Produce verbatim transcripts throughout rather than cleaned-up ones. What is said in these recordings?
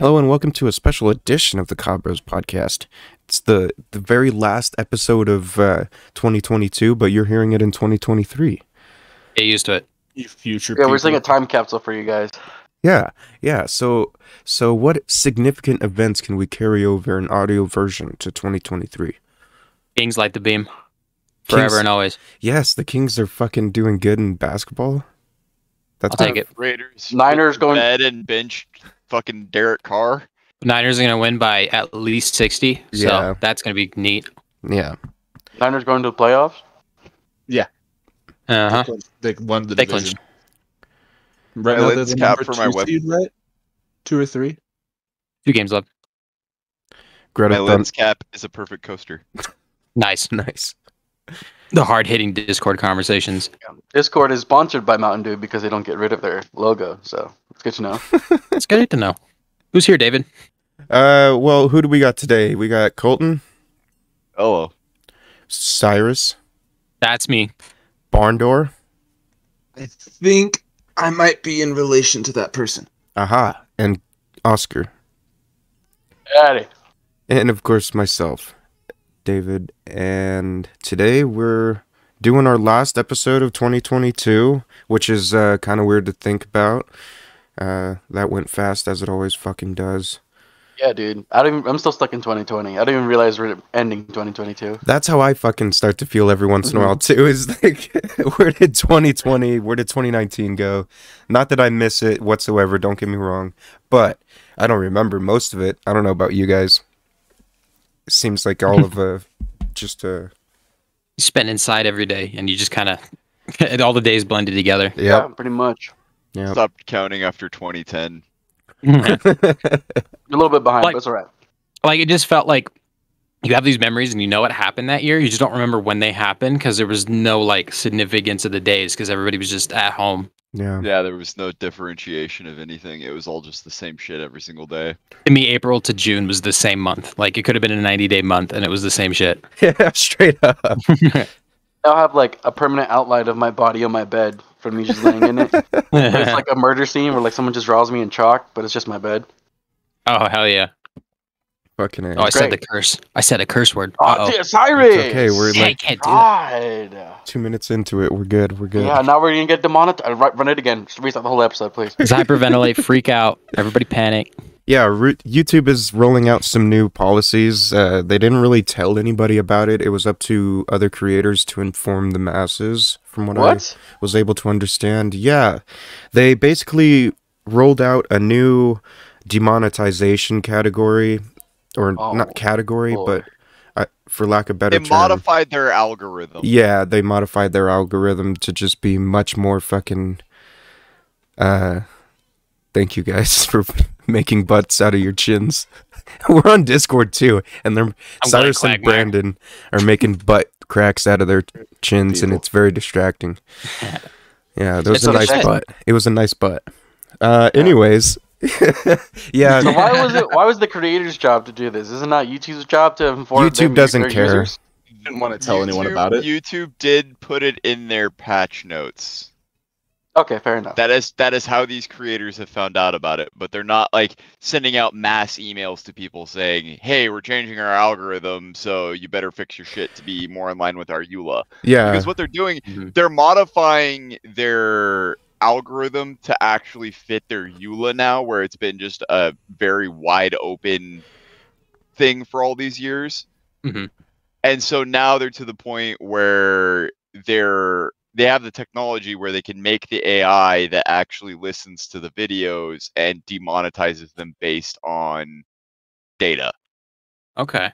Hello and welcome to a special edition of the Cobb Bros Podcast. It's the, the very last episode of uh, twenty twenty-two, but you're hearing it in twenty twenty-three. Get used to it. You future people. Yeah, we're just like a time capsule for you guys. Yeah, yeah. So, so what significant events can we carry over in audio version to twenty twenty-three? Kings light the beam. Forever Kings, and always. Yes, the Kings are fucking doing good in basketball. That's I'll take it. Raiders. Niners going bed and bench. Fucking Derek Carr. Niners are going to win by at least sixty. So yeah. That's going to be neat. Yeah. Niners going to the playoffs? Yeah. Uh huh. They, they won the they division. Clinched. Right now, that's cap for my website. Right? Two or three? Two games left. Greta my lens cap is a perfect coaster. Nice, nice. The hard-hitting Discord conversations. Yeah. Discord is sponsored by Mountain Dew because they don't get rid of their logo, so it's good to know. It's good to know. Who's here, David? Uh, well, who do we got today? We got Colton. Oh. Cyrus. That's me. Barndor. I think I might be in relation to that person. Aha. And Oscar. Daddy. And, of course, myself. David, and today we're doing our last episode of twenty twenty-two, which is uh, kind of weird to think about. Uh, that went fast, as it always fucking does. Yeah, dude. I don't even, I'm still stuck in twenty twenty. I don't even realize we're ending twenty twenty-two. That's how I fucking start to feel every once in a while, too, is like, where did twenty twenty, where did twenty nineteen go? Not that I miss it whatsoever, don't get me wrong, but I don't remember most of it. I don't know about you guys. Seems like all of uh just uh you spend inside every day and you just kind of all the days blended together. Yeah, yeah, pretty much. Yeah, stopped counting after twenty ten. A little bit behind, like, but it's all right. Like, it just felt like you have these memories and you know what happened that year, you just don't remember when they happened because there was no like significance of the days because everybody was just at home. Yeah. Yeah, there was no differentiation of anything. It was all just the same shit every single day. I mean, April to June was the same month. Like, it could have been a ninety-day month, and it was the same shit. Yeah, straight up. I'll have, like, a permanent outline of my body on my bed from me just laying in it. It's like a murder scene where, like, someone just draws me in chalk, but it's just my bed. Oh, hell yeah. Fucking oh, I Great. said the curse. I said a curse word. Oh, uh-oh. Dear, Cyrus! It's okay, we're like, I can't do that. Two minutes into it, we're good, we're good. Yeah, now we're gonna get demonetized. Run it again. Just reset the whole episode, please. Hyperventilate, freak out, everybody panic. Yeah, YouTube is rolling out some new policies. Uh, they didn't really tell anybody about it. It was up to other creators to inform the masses, from what, what? I was able to understand. Yeah, they basically rolled out a new demonetization category. Or oh, not category, Lord. but uh, for lack of better term. They modified their algorithm. Yeah, they modified their algorithm to just be much more fucking... Uh, thank you guys for making butts out of your chins. We're on Discord too, and they're Cyrus and Brandon are making butt cracks out of their chins, People. and it's very distracting. Yeah, that was it's a nice said. butt. It was a nice butt. Uh, anyways... Yeah. So why was it? Why was the creator's job to do this? Isn't that YouTube's job to inform? YouTube doesn't care. Users? Didn't want to tell YouTube, anyone about it. YouTube did put it in their patch notes. Okay, fair enough. That is that is how these creators have found out about it. But they're not like sending out mass emails to people saying, "Hey, we're changing our algorithm, so you better fix your shit to be more in line with our EULA." Yeah. Because what they're doing, mm-hmm. they're modifying their algorithm to actually fit their EULA now, where it's been just a very wide open thing for all these years. Mm-hmm. And so now they're to the point where they're they have the technology where they can make the A I that actually listens to the videos and demonetizes them based on data. Okay.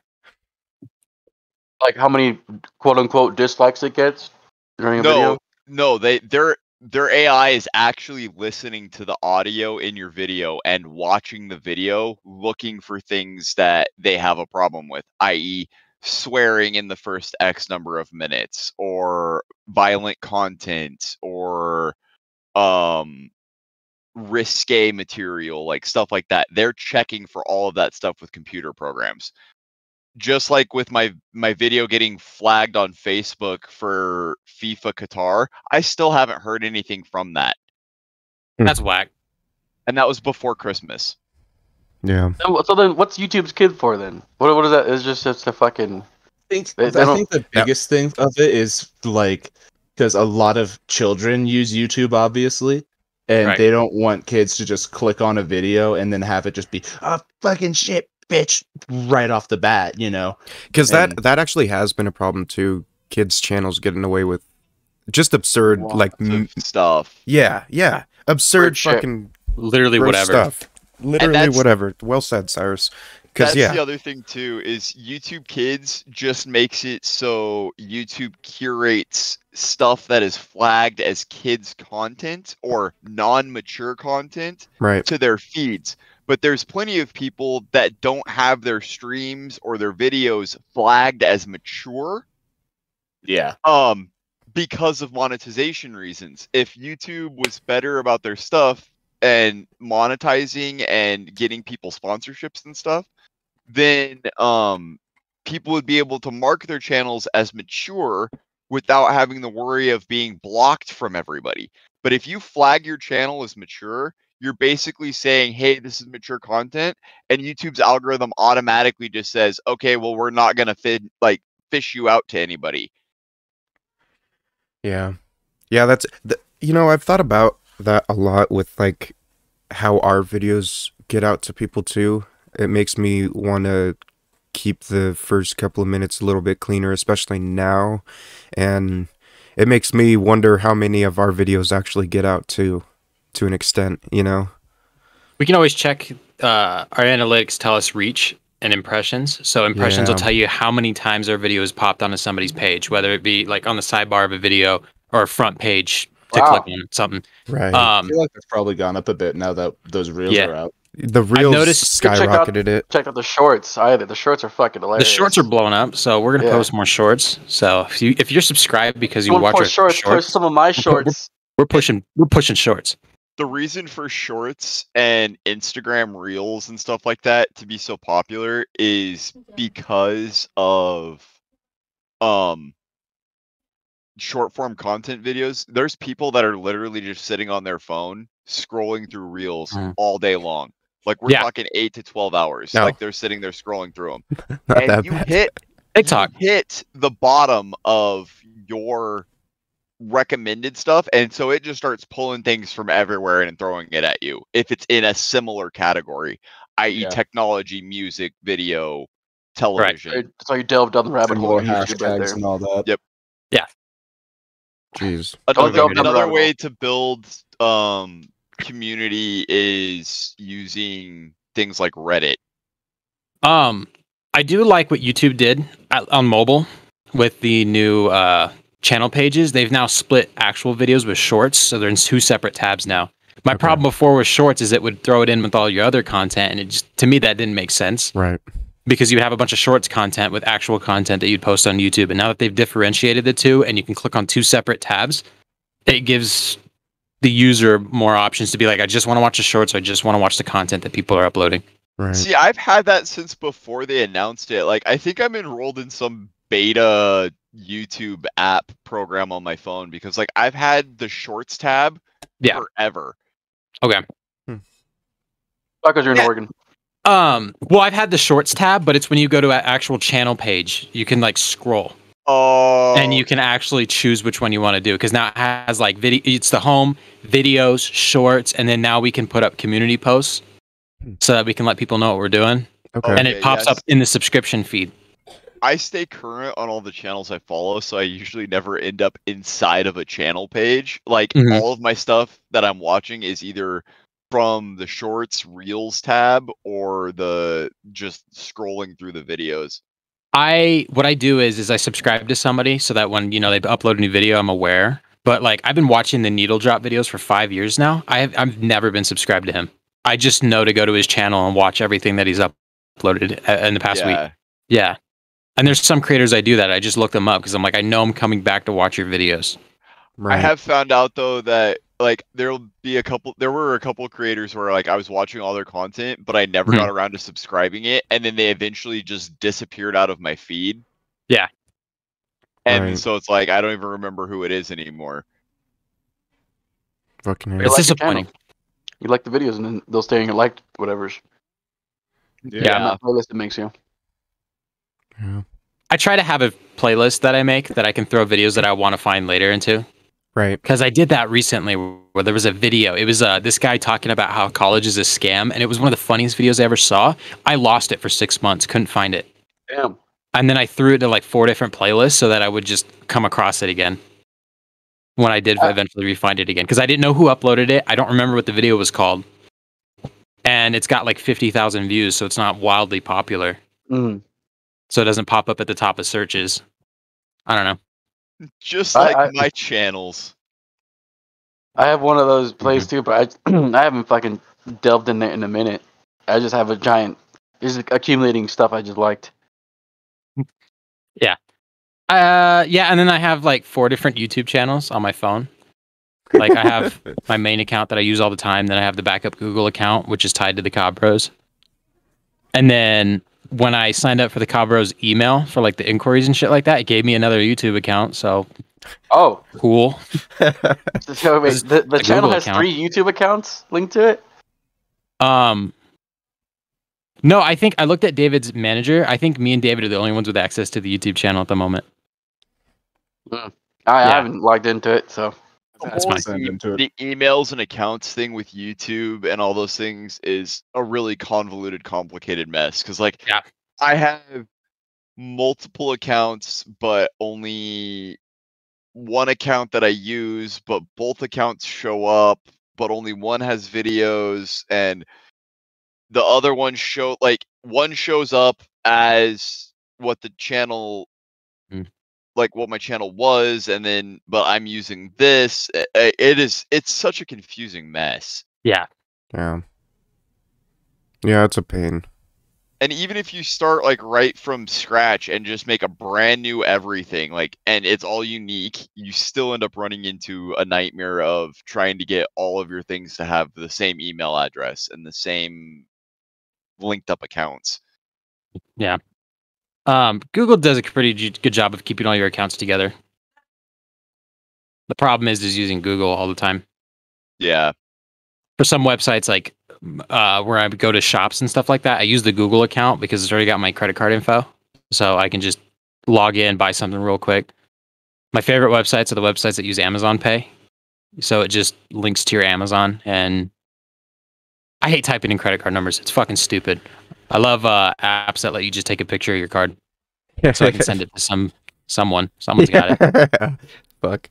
Like how many quote unquote dislikes it gets during a no, video? No, they they're Their A I is actually listening to the audio in your video and watching the video, looking for things that they have a problem with, that is swearing in the first X number of minutes or violent content or um, risque material, like stuff like that. They're checking for all of that stuff with computer programs. Just like with my my video getting flagged on Facebook for FIFA Qatar, I still haven't heard anything from that. That's whack. And that was before Christmas. Yeah. So, so then, what's YouTube's kid for then? What what is that? It's just it's a fucking. I think, they, they I think the biggest yeah. thing of it is like because a lot of children use YouTube, obviously, and right. they don't want kids to just click on a video and then have it just be oh fucking shit, bitch, right off the bat, you know? Because that that actually has been a problem too. Kids' channels getting away with just absurd like stuff. Yeah, yeah, absurd fucking literally whatever stuff. Literally whatever. Well said, Cyrus. That's yeah. the other thing too is YouTube Kids just makes it so YouTube curates stuff that is flagged as kids content or non-mature content right. to their feeds. But there's plenty of people that don't have their streams or their videos flagged as mature. Yeah. Um, because of monetization reasons. If YouTube was better about their stuff and monetizing and getting people sponsorships and stuff, then um, people would be able to mark their channels as mature without having the worry of being blocked from everybody. But if you flag your channel as mature, you're basically saying, hey, this is mature content, and YouTube's algorithm automatically just says, okay, well, we're not going to fit like fish you out to anybody. Yeah. Yeah, that's, th you know, I've thought about that a lot with like how our videos get out to people too. It makes me want to keep the first couple of minutes a little bit cleaner, especially now. And it makes me wonder how many of our videos actually get out too. To an extent, you know, we can always check uh our analytics tell us reach and impressions, so impressions yeah. will tell you how many times our video has popped onto somebody's page, whether it be like on the sidebar of a video or a front page to wow. click on something right um I feel like it's probably gone up a bit now that those reels yeah. are out. The reels noticed, skyrocketed out, it check out the shorts either. The shorts are fucking hilarious. The shorts are blowing up, so we're gonna yeah. post more shorts. So if you if you're subscribed because you Someone watch our shorts, shorts post some of my shorts. we're pushing we're pushing shorts. The reason for shorts and Instagram reels and stuff like that to be so popular is because of um, short form content videos. There's people that are literally just sitting on their phone scrolling through reels mm. all day long. Like we're yeah. talking eight to twelve hours. No. Like they're sitting there scrolling through them. Not and that you bad. hit TikTok. You hit the bottom of your recommended stuff, and so it just starts pulling things from everywhere and throwing it at you if it's in a similar category, i e yeah. technology, music, video, television. Right. So you delve down the rabbit hole and hashtags and all that. Yep. Yeah. Jeez. Another, another way to build um community is using things like Reddit. um I do like what YouTube did on mobile with the new uh channel pages. They've now split actual videos with shorts, so they're in two separate tabs now. My okay. problem before with shorts is it would throw it in with all your other content, and it just, to me, that didn't make sense. Right. Because you have a bunch of shorts content with actual content that you'd post on YouTube, and now that they've differentiated the two and you can click on two separate tabs, it gives the user more options to be like, I just want to watch the shorts, or I just want to watch the content that people are uploading. Right. See, I've had that since before they announced it. Like, I think I'm enrolled in some beta YouTube app program on my phone because like I've had the shorts tab yeah. forever. Okay. Hmm. Because you're in yeah. Oregon. Um, well, I've had the shorts tab, but it's when you go to an actual channel page, you can like scroll. Oh. And you can actually choose which one you want to do, because now it has like video. It's the home, videos, shorts, and then now we can put up community posts so that we can let people know what we're doing. Okay. And it pops yes. up in the subscription feed. I stay current on all the channels I follow, so I usually never end up inside of a channel page. Like, mm-hmm. all of my stuff that I'm watching is either from the Shorts, Reels tab, or the just scrolling through the videos. I What I do is is I subscribe to somebody so that when, you know, they upload a new video, I'm aware. But, like, I've been watching the Needle Drop videos for five years now. I have, I've never been subscribed to him. I just know to go to his channel and watch everything that he's uploaded in the past yeah. week. Yeah. And there's some creators I do that. I just look them up because I'm like, I know I'm coming back to watch your videos. Right. I have found out though that like there'll be a couple. There were a couple creators where like I was watching all their content, but I never mm-hmm. got around to subscribing it, and then they eventually just disappeared out of my feed. Yeah. And right. so it's like I don't even remember who it is anymore. Fucking it's like disappointing. You like the videos, and then they'll stay in your liked whatever's. Yeah, yeah, my playlist it makes you. Yeah. I try to have a playlist that I make that I can throw videos that I want to find later into. Right. Because I did that recently where there was a video. It was uh, this guy talking about how college is a scam, and it was one of the funniest videos I ever saw. I lost it for six months. Couldn't find it. Damn. And then I threw it to like four different playlists so that I would just come across it again when I did eventually re-find it again. Because I didn't know who uploaded it. I don't remember what the video was called. And it's got like fifty thousand views, so it's not wildly popular. Mm. So it doesn't pop up at the top of searches. I don't know. Just like I, I, my channels. I have one of those plays too, but I, I haven't fucking delved in there in a minute. I just have a giant... It's accumulating stuff I just liked. Yeah. Uh, yeah, and then I have like four different YouTube channels on my phone. Like I have my main account that I use all the time. Then I have the backup Google account, which is tied to the Cobb Bros. And then when I signed up for the Cobb Bros email for like the inquiries and shit like that, it gave me another YouTube account. So, oh, cool. So wait, the the channel has three YouTube accounts linked to it. Um. No, I think I looked at David's manager. I think me and David are the only ones with access to the YouTube channel at the moment. I, yeah. I haven't logged into it, so that's my thing. Into the emails and accounts thing with YouTube and all those things is a really convoluted, complicated mess. Because like, yeah. I have multiple accounts, but only one account that I use. But both accounts show up, but only one has videos and. The other one show like one shows up as what the channel, mm. like what my channel was, and then but I'm using this. It, it is it's such a confusing mess. Yeah. Yeah. Yeah, it's a pain. And even if you start like right from scratch and just make a brand new everything, like and it's all unique, you still end up running into a nightmare of trying to get all of your things to have the same email address and the same linked up accounts. Yeah. Um, Google does a pretty good job of keeping all your accounts together. The problem is, is using Google all the time. Yeah. For some websites, like uh, where I go to shops and stuff like that, I use the Google account because it's already got my credit card info. So I can just log in, buy something real quick. My favorite websites are the websites that use Amazon Pay. So it just links to your Amazon. And I hate typing in credit card numbers. It's fucking stupid. I love uh, apps that let you just take a picture of your card so I can send it to some someone. Someone's yeah. got it. Fuck.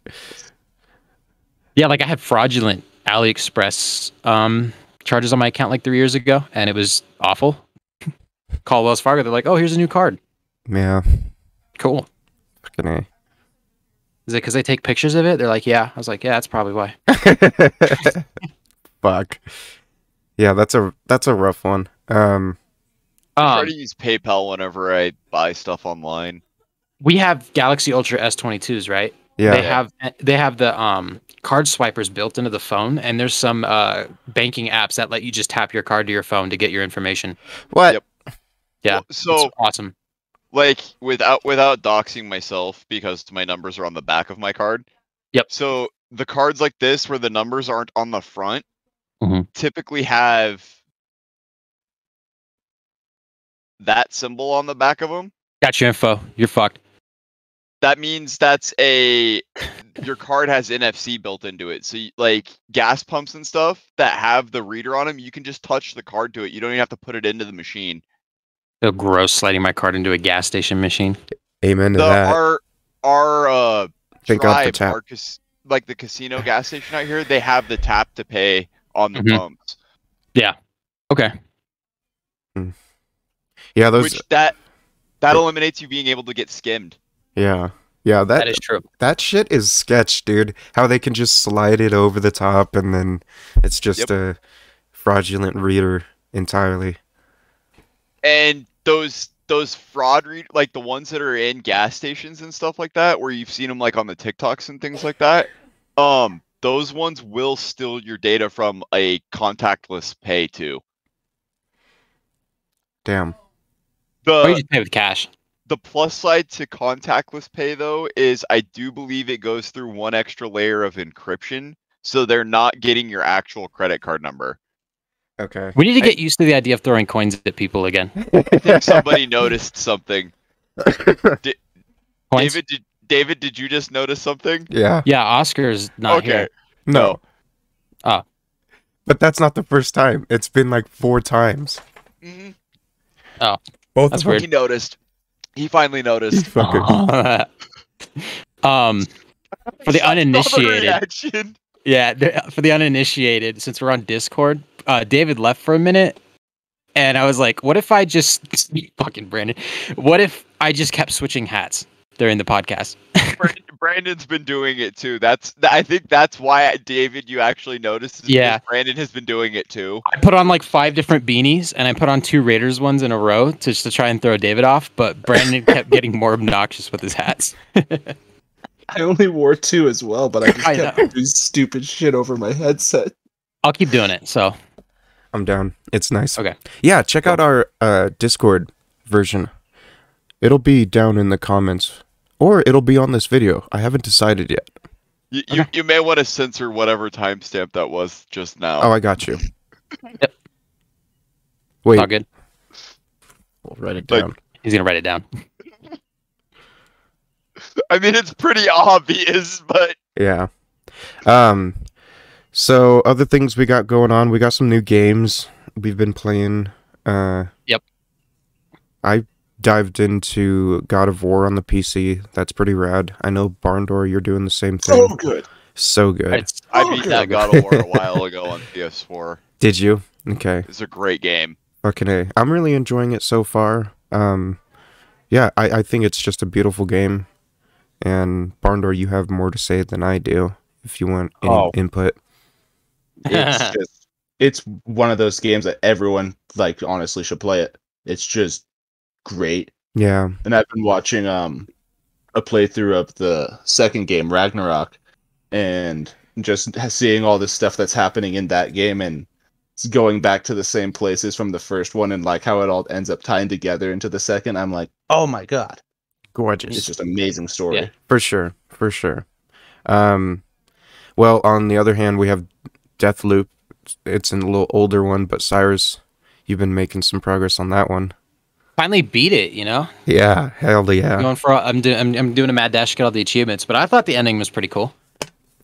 Yeah, like I had fraudulent AliExpress um, charges on my account like three years ago, and it was awful. Call Wells Fargo. They're like, "Oh, here's a new card." Yeah. Cool. Fucking A. Is it because they take pictures of it? They're like, "Yeah." I was like, "Yeah, that's probably why." Fuck. Yeah, that's a that's a rough one. Um, I try to use PayPal whenever I buy stuff online. We have Galaxy Ultra S twenty-twos, right? Yeah. They have they have the um. card swipers built into the phone, and there's some uh banking apps that let you just tap your card to your phone to get your information. What? Yep. Yeah. Well, so awesome. Like without without doxing myself, because my numbers are on the back of my card. Yep. So the cards like this where the numbers aren't on the front mm-hmm. typically have that symbol on the back of them. Got your info. You're fucked. That means that's a your card has N F C built into it. So you, like gas pumps and stuff that have the reader on them, you can just touch the card to it. You don't even have to put it into the machine. So gross, sliding my card into a gas station machine. Amen to the, that. Our our uh, tribe, the our cas like the casino gas station out here, they have the tap to pay on the mm-hmm. pumps. Yeah. Okay. Mm. Yeah, those Which that that eliminates you being able to get skimmed. Yeah, yeah, that, that is true. That shit is sketch, dude. How they can just slide it over the top and then it's just yep. a fraudulent reader entirely. And those those fraud read like the ones that are in gas stations and stuff like that, where you've seen them like on the TikToks and things like that. Um, those ones will steal your data from a contactless pay too. Damn. The or you just pay with cash. The plus side to contactless pay, though, is I do believe it goes through one extra layer of encryption, so they're not getting your actual credit card number. Okay. We need to get I... used to the idea of throwing coins at people again. I think somebody noticed something. Did, David, did, David, did you just notice something? Yeah. Yeah, Oscar's not okay. here. No. Oh. But that's not the first time. It's been like four times. Mm-hmm. Oh. Both that's of weird. He noticed. He finally noticed. He fucking... um, for the uninitiated. Yeah, the, for the uninitiated, since we're on Discord, uh, David left for a minute, and I was like, what if I just... Fucking Brandon. What if I just kept switching hats during the podcast? Brandon's been doing it, too. That's I think that's why, David, you actually noticed. Yeah. Brandon has been doing it, too. I put on, like, five different beanies, and I put on two Raiders ones in a row to, just to try and throw David off, but Brandon kept getting more obnoxious with his hats. I only wore two as well, but I just I kept know. doing stupid shit over my headset. I'll keep doing it, so. I'm down. It's nice. Okay. Yeah, check cool. out our uh, Discord version. It'll be down in the comments, or it'll be on this video. I haven't decided yet. You okay. you, you may want to censor whatever timestamp that was just now. Oh, I got you. Yep. Wait. All good. We'll write it down. Like, he's going to write it down. I mean, it's pretty obvious, but... Yeah. Um, so, other things we got going on. We got some new games we've been playing. Uh, yep. I dived into God of War on the P C. That's pretty rad. I know, Barndor, you're doing the same thing. So good. So good. I, I beat that God of War a while ago on P S four. Did you? Okay. It's a great game. Fucking A. I'm really enjoying it so far. Um, yeah, I, I think it's just a beautiful game. And Barndor, you have more to say than I do if you want any oh. input. It's just, it's one of those games that everyone, like, honestly should play it. It's just great. Yeah. And I've been watching um a playthrough of the second game, Ragnarok, and just seeing all this stuff that's happening in that game and going back to the same places from the first one and like how it all ends up tying together into the second. I'm like, oh my god. Gorgeous. It's just an amazing story. Yeah. For sure. For sure. Um, well, on the other hand, we have Deathloop. It's a little older one, but Cyrus, you've been making some progress on that one. Finally beat it, you know? Yeah. Hell yeah. I'm, going for, I'm, do, I'm, I'm doing a mad dash to get all the achievements, but I thought the ending was pretty cool.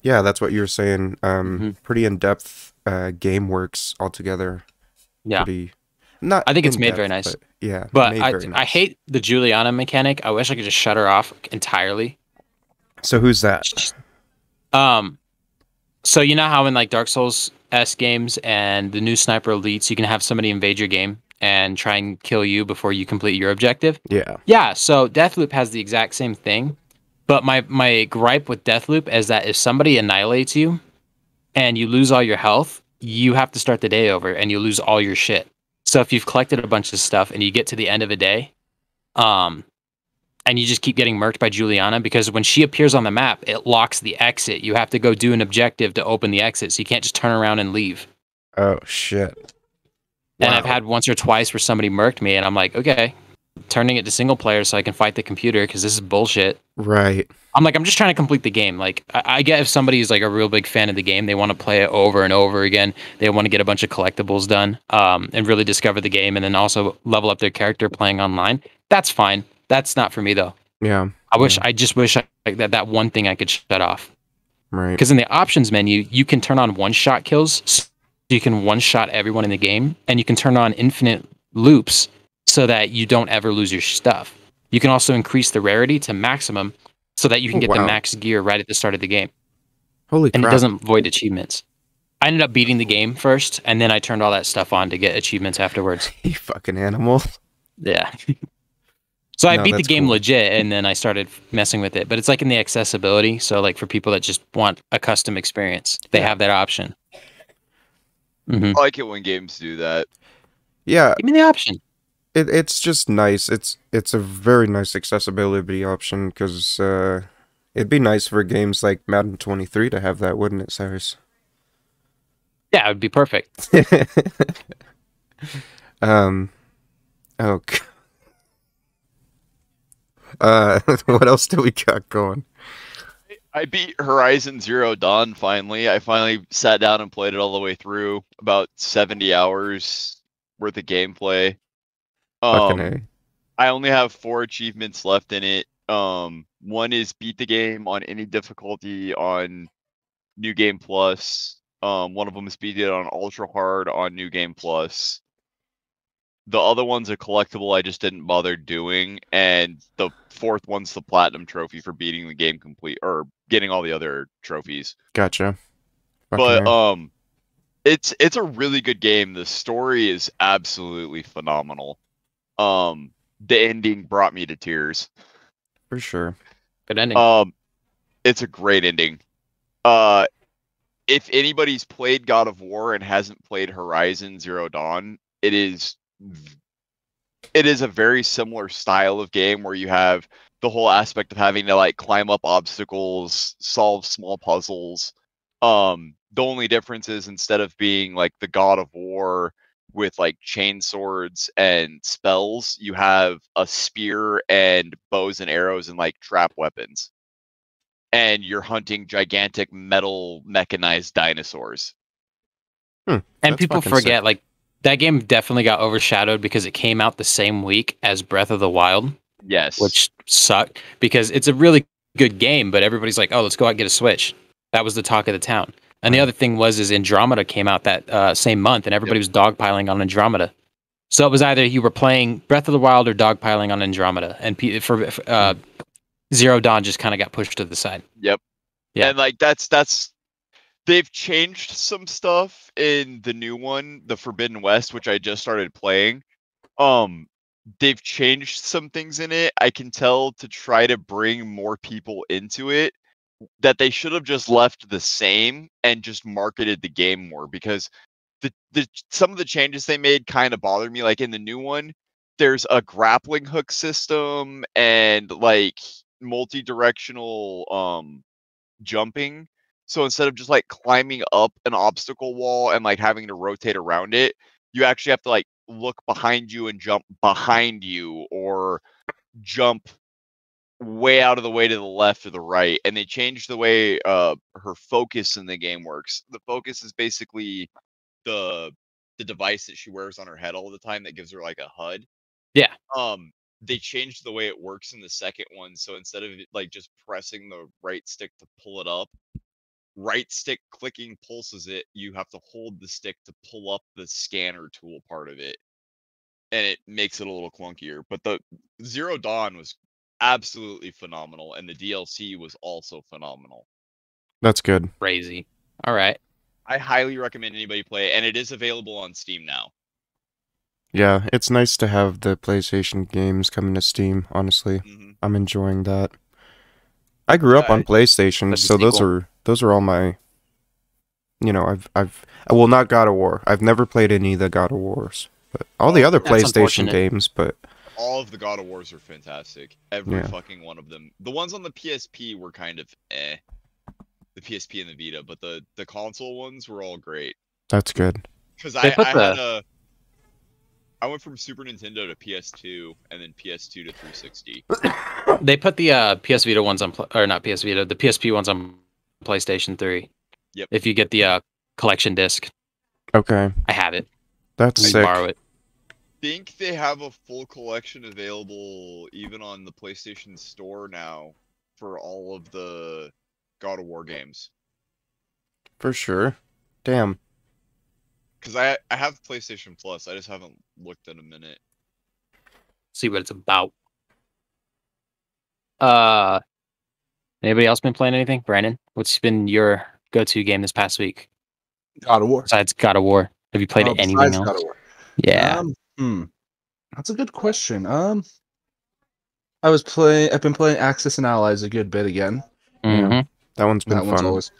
Yeah, that's what you were saying. Um, mm-hmm. Pretty in-depth uh, game works altogether. Yeah. Pretty... Not I think it's made depth, very nice. But yeah. But I, nice. I hate the Juliana mechanic. I wish I could just shut her off entirely. So who's that? Um, so you know how in like Dark Souls S games and the new Sniper Elites, you can have somebody invade your game and try and kill you before you complete your objective? Yeah. Yeah, so Deathloop has the exact same thing. But my, my gripe with Deathloop is that if somebody annihilates you and you lose all your health, you have to start the day over and you lose all your shit. So if you've collected a bunch of stuff and you get to the end of a day, um, and you just keep getting murked by Juliana, because when she appears on the map, it locks the exit. You have to go do an objective to open the exit, so you can't just turn around and leave. Oh, shit. Wow. And I've had once or twice where somebody murked me, and I'm like, okay, turning it to single player so I can fight the computer, because this is bullshit. Right. I'm like, I'm just trying to complete the game. Like, I, I get if somebody's like a real big fan of the game, they want to play it over and over again. They want to get a bunch of collectibles done, um, and really discover the game, and then also level up their character playing online. That's fine. That's not for me though. Yeah. I wish. Yeah. I just wish I, like that that one thing I could shut off. Right. Because in the options menu, you can turn on one shot kills, so you can one shot everyone in the game, and you can turn on infinite loops so that you don't ever lose your stuff. You can also increase the rarity to maximum so that you can get oh, wow. the max gear right at the start of the game. Holy and crap. And it doesn't void achievements. I ended up beating the game first, and then I turned all that stuff on to get achievements afterwards. You fucking animal. Yeah. So I no, beat the game cool. legit, and then I started messing with it. But it's like in the accessibility, so like for people that just want a custom experience, they yeah. have that option. Mm-hmm. I like it when games do that. Yeah. Give me the option. It it's just nice. It's it's a very nice accessibility option, because uh, it'd be nice for games like Madden twenty-three to have that, wouldn't it, Cyrus? Yeah, it would be perfect. um, oh. Uh, what else do we got going? I beat Horizon Zero Dawn finally. I finally sat down and played it all the way through. About seventy hours worth of gameplay. Um, I only have four achievements left in it. Um, one is beat the game on any difficulty on New Game Plus. Um, one of them is beat it on Ultra Hard on New Game Plus. The other one's a collectible I just didn't bother doing, and the fourth one's the platinum trophy for beating the game complete or getting all the other trophies. Gotcha. Fucking but right. um, it's it's a really good game. The story is absolutely phenomenal. Um, the ending brought me to tears. For sure. Good ending. Um, it's a great ending. Uh, if anybody's played God of War and hasn't played Horizon Zero Dawn, it is. It is a very similar style of game where you have the whole aspect of having to like climb up obstacles, solve small puzzles. Um, the only difference is instead of being like the God of War with like chain swords and spells, you have a spear and bows and arrows and like trap weapons. And you're hunting gigantic metal mechanized dinosaurs. Hmm, and people forget sick. like That game definitely got overshadowed because it came out the same week as Breath of the Wild. Yes. Which sucked because it's a really good game, but everybody's like, oh, let's go out and get a Switch. That was the talk of the town. And the other thing was is Andromeda came out that uh, same month, and everybody yep. was dogpiling on Andromeda. So it was either you were playing Breath of the Wild or dogpiling on Andromeda. And P- for, for uh, Zero Dawn just kind of got pushed to the side. Yep. Yeah. And like that's that's... They've changed some stuff in the new one, The Forbidden West, which I just started playing. Um, they've changed some things in it, I can tell, to try to bring more people into it, that they should have just left the same and just marketed the game more, because the, the some of the changes they made kind of bothered me. Like in the new one, there's a grappling hook system and like multi-directional um, jumping. So instead of just like climbing up an obstacle wall and like having to rotate around it, you actually have to like look behind you and jump behind you or jump way out of the way to the left or the right. And they changed the way uh, her focus in the game works. The focus is basically the the device that she wears on her head all the time that gives her like a H U D. Yeah. Um. They changed the way it works in the second one. So instead of like just pressing the right stick to pull it up, right stick clicking pulses it. You have to hold the stick to pull up the scanner tool part of it, and it makes it a little clunkier. But the Zero Dawn was absolutely phenomenal, and the D L C was also phenomenal. That's good. Crazy. All right, I highly recommend anybody play it, and it is available on Steam now. Yeah, it's nice to have the PlayStation games coming to Steam. Honestly, mm-hmm. I'm enjoying that. I grew up uh, on PlayStation, so those cool. are those are all my, you know, I've I've well not God of War. I've never played any of the God of Wars, but all the other PlayStation games. But all of the God of Wars are fantastic. Every yeah. fucking one of them. The ones on the P S P were kind of eh, the P S P and the Vita, but the the console ones were all great. That's good. Because I, I had a, I went from Super Nintendo to P S two and then P S two to three sixty. They put the uh, P S Vita ones on, or not P S Vita, the P S P ones on PlayStation three. Yep. If you get the uh, collection disc. Okay. I have it. That's I sick. Borrow it. I think they have a full collection available even on the PlayStation Store now for all of the God of War games. For sure. Damn. Because I, I have PlayStation Plus. I just haven't looked in a minute. See what it's about. Uh, anybody else been playing anything? Brandon, what's been your go-to game this past week? God of War. Besides God of War. Have you played oh, anything else? God of War. Yeah. Um, hmm. That's a good question. Um, I was play. I've been playing Axis and Allies a good bit again. Mm-hmm. Yeah. That one's been that fun. One's always,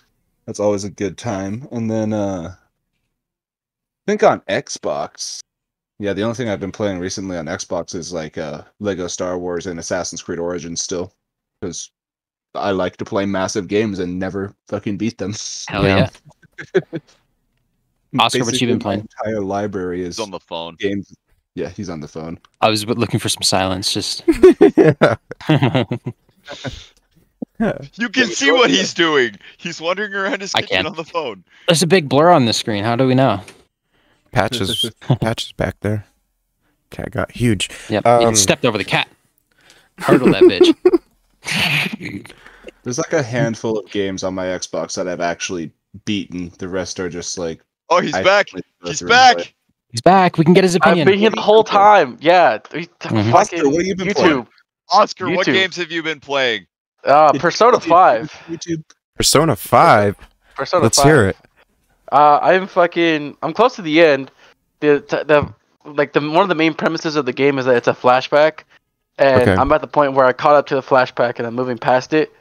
that's always a good time. And then... uh. I think on Xbox, yeah, the only thing I've been playing recently on Xbox is like uh, Lego Star Wars and Assassin's Creed Origins still, because I like to play massive games and never fucking beat them. Hell yeah! yeah. Oscar, basically, what you been playing? My entire library is he's on the phone. Games, yeah, he's on the phone. I was looking for some silence, just. You can see what he's doing. He's wandering around his kitchen on the phone. There's a big blur on the screen. How do we know? Patches, patches back there. Cat got huge. Yep. Um, stepped over the cat. Hurdle that bitch. There's like a handful of games on my Xbox that I've actually beaten. The rest are just like. Oh, he's I back! He's back! Play. He's back! We can get his opinion. I've been here the whole time. Yeah. Mm-hmm. Oscar, what have you been YouTube. Playing? Oscar, YouTube. What games have you been playing? Uh, Persona five. YouTube. Persona five. Persona Let's five. Let's hear it. Uh, I'm fucking. I'm close to the end. The the like the one of the main premises of the game is that it's a flashback, and okay. I'm at the point where I caught up to the flashback and I'm moving past it.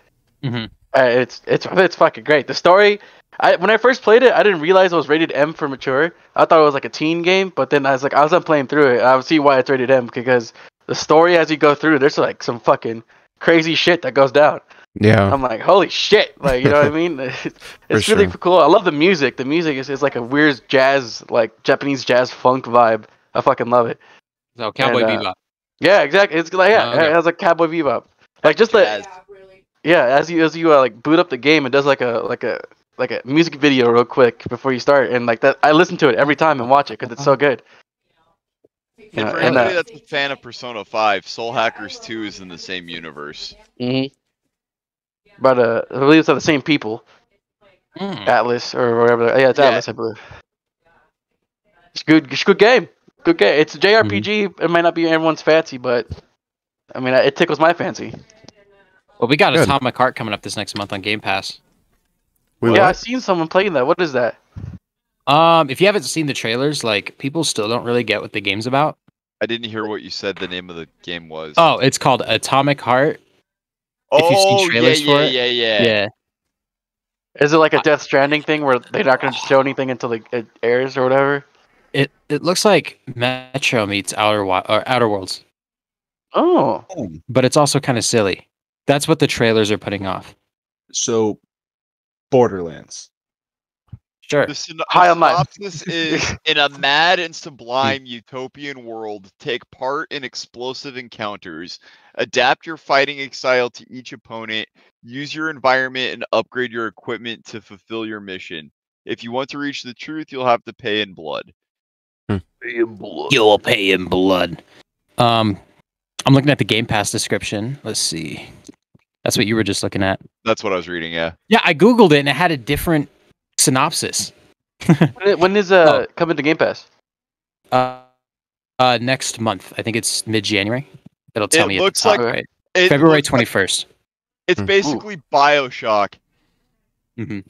Mm-hmm. Uh, it's it's it's fucking great. The story. I, when I first played it, I didn't realize it was rated M for mature. I thought it was like a teen game, but then I was like, I was not playing through it. I would see why it's rated M, because the story as you go through, there's like some fucking crazy shit that goes down. Yeah. I'm like, holy shit. Like, you know what I mean? It's, it's really sure. cool. I love the music. The music is, is like a weird jazz, like Japanese jazz funk vibe. I fucking love it. So Cowboy and, uh, Bebop. Yeah, exactly. It's like, yeah, oh, okay. It has like Cowboy Bebop. Like just like, yeah, really. yeah, as you, as you uh, like boot up the game, it does like a, like a, like a music video real quick before you start, and like that I listen to it every time and watch it because it's so good. Yeah, you know, for and, anybody uh, that's a fan of Persona five, Soul Hackers two is in the same universe. Mm-hmm. But uh, I believe it's not the same people. Mm. Atlas or whatever. Yeah, it's yeah. Atlas, I believe. It's good. It's a good game. Good game. It's a J R P G. Mm-hmm. It might not be everyone's fancy, but I mean, it tickles my fancy. Well, we got good. Atomic Heart coming up this next month on Game Pass. We yeah, I've seen someone playing that. What is that? Um, if you haven't seen the trailers, like people still don't really get what the game's about. I didn't hear what you said the name of the game was. Oh, it's called Atomic Heart. Oh, if you've seen trailers yeah, yeah, for it. yeah, yeah, yeah. Is it like a Death Stranding thing where they're not going to show anything until like, it airs or whatever? It it looks like Metro meets Outer or Outer Worlds. Oh, but it's also kind of silly. That's what the trailers are putting off. So. Borderlands. Sure. The synopsis is, in a mad and sublime utopian world, take part in explosive encounters, adapt your fighting style to each opponent, use your environment, and upgrade your equipment to fulfill your mission. If you want to reach the truth, you'll have to pay in blood. Hmm. Pay in blood. You'll pay in blood. Um, I'm looking at the Game Pass description. Let's see. That's what you were just looking at. That's what I was reading, yeah. Yeah, I Googled it, and it had a different synopsis. When is uh, oh. coming to Game Pass? Uh, uh, next month. I think it's mid-January. It'll tell it me. Looks like, right. It February looks like... February twenty-first. It's mm. basically Ooh. Bioshock. Because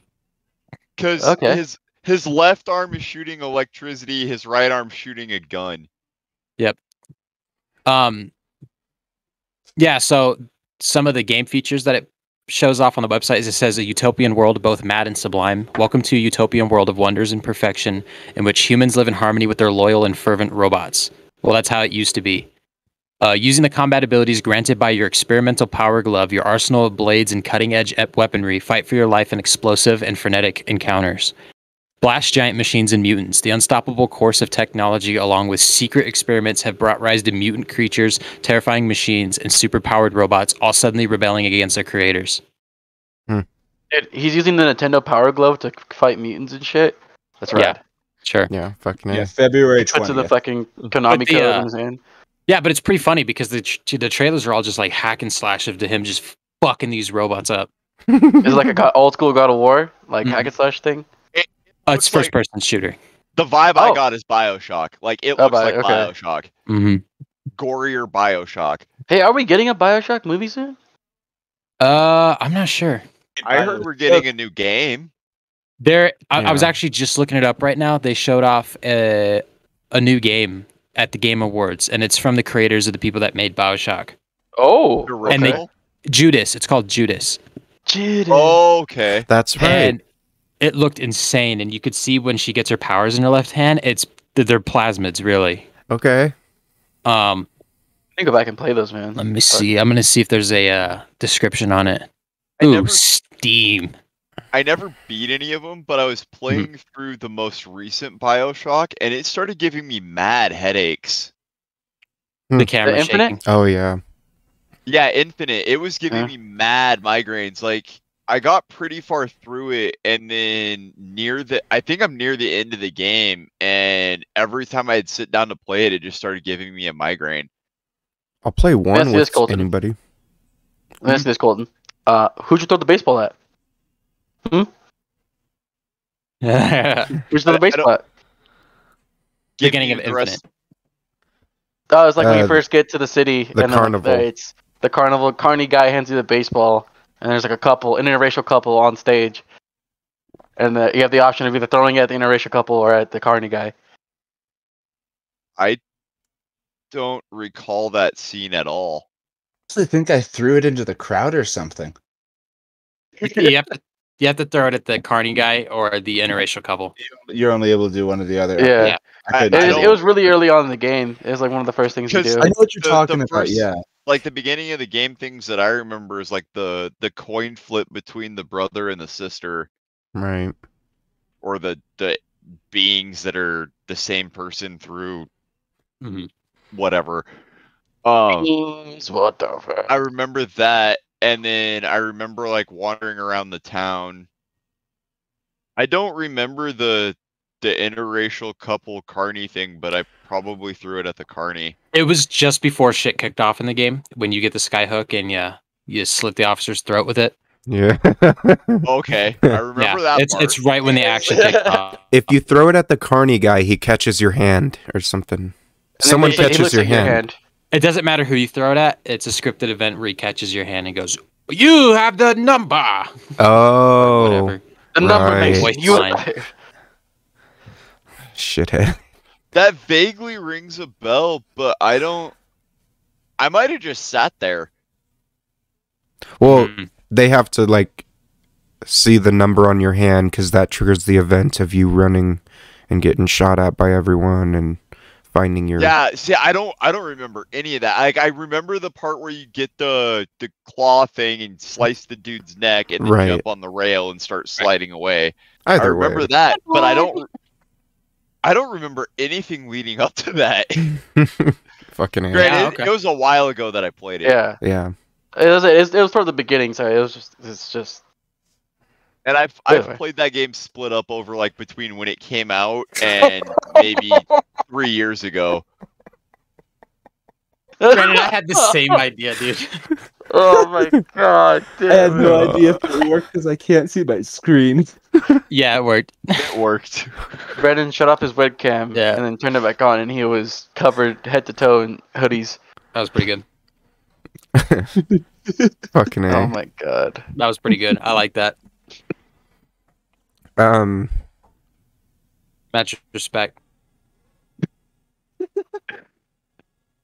mm-hmm. okay. his, his left arm is shooting electricity, his right arm shooting a gun. Yep. Um. Yeah, so... Some of the game features that it shows off on the website is it says a utopian world, both mad and sublime. Welcome to a utopian world of wonders and perfection in which humans live in harmony with their loyal and fervent robots. Well, that's how it used to be. Uh, using the combat abilities granted by your experimental power glove, your arsenal of blades and cutting-edge weaponry, fight for your life in explosive and frenetic encounters. Blast giant machines and mutants. The unstoppable course of technology, along with secret experiments, have brought rise to mutant creatures, terrifying machines, and superpowered robots, all suddenly rebelling against their creators. Hmm. Dude, he's using the Nintendo Power Glove to fight mutants and shit. That's right. Yeah, sure. Yeah, fucking yeah. February twentieth. Puts in the fucking Konami code in his hand. Yeah, but it's pretty funny because the tra the trailers are all just like hack and slash of to him just fucking these robots up. Is it like a old school God of War, like mm-hmm. hack and slash thing? Oh, it's first like, person shooter. The vibe oh. I got is Bioshock. Like it oh, looks like okay. Bioshock. Mm-hmm. Gorier Bioshock. Hey, are we getting a Bioshock movie soon? Uh, I'm not sure. I heard we're getting a new game. There, I, yeah. I was actually just looking it up right now. They showed off a a new game at the Game Awards, and it's from the creators of the people that made Bioshock. Oh, and okay. they, Judas. It's called Judas. Judas. Oh, okay, that's right. And it looked insane, and you could see when she gets her powers in her left hand, it's they're plasmids, really. Okay. Um, I can go back and play those, man. Let me see. I'm gonna see if there's a uh, description on it. I Ooh, never, Steam. I never beat any of them, but I was playing mm-hmm. through the most recent Bioshock, and it started giving me mad headaches. The camera the shaking. Oh yeah. Yeah, Infinite. It was giving yeah. me mad migraines. Like, I got pretty far through it, and then near the, I think I'm near the end of the game, and every time I'd sit down to play it, it just started giving me a migraine. I'll play one with anybody. Let me ask you this, Colton. Uh, who'd you throw the baseball at? Hmm? Who'd you throw the baseball at? Beginning of Infinite. Rest. Oh, it's like uh, when you first get to the city. The and carnival. Like, it's the carnival. Carney guy hands you the baseball. And there's like a couple, an interracial couple on stage. And the, you have the option of either throwing it at the interracial couple or at the Carney guy. I don't recall that scene at all. I think I threw it into the crowd or something. You have to, you have to throw it at the Carney guy or the interracial couple. You're only able to do one or the other. Yeah. yeah. I, I it, was, it was really early on in the game. It was like one of the first things you do. I know what you're the, talking the first... about, yeah. Like, the beginning of the game things that I remember is, like, the, the coin flip between the brother and the sister. Right. Or the, the beings that are the same person through mm-hmm. whatever. Um, beings, what the fuck? I remember that, and then I remember, like, wandering around the town. I don't remember the... the interracial couple Carney thing, but I probably threw it at the Carney. It was just before shit kicked off in the game when you get the skyhook and you you slit the officer's throat with it. Yeah. Okay, I remember yeah, that. It's part. It's right when the action kicked off. If you throw it at the Carney guy, he catches your hand or something. Someone he, catches he looks your, at hand. your hand. It doesn't matter who you throw it at. It's a scripted event where he catches your hand and goes, "You have the number." Oh. Whatever. The number right. makes you alive. Shithead. That vaguely rings a bell, but I don't. I might have just sat there. Well, mm. they have to like see the number on your hand because that triggers the event of you running and getting shot at by everyone and finding your. Yeah, see, I don't, I don't remember any of that. Like, I remember the part where you get the the claw thing and slice the dude's neck and then right. jump on the rail and start sliding away. Either I remember way. that, but I don't. I don't remember anything leading up to that. Fucking hell. Yeah, okay. it, it was a while ago that I played it. Yeah, yeah. It was it was from the beginning, so it was just it's just. And I've I've anyway. played that game split up over like between when it came out and maybe three years ago. Brandon, I had the same idea, dude. Oh my god, dude. I had no idea if it worked because I can't see my screen. Yeah, it worked. It worked. Brandon shut off his webcam yeah. and then turned it back on, and he was covered head to toe in hoodies. That was pretty good. Fucking hell. Oh my god. That was pretty good. I like that. Um, Match respect.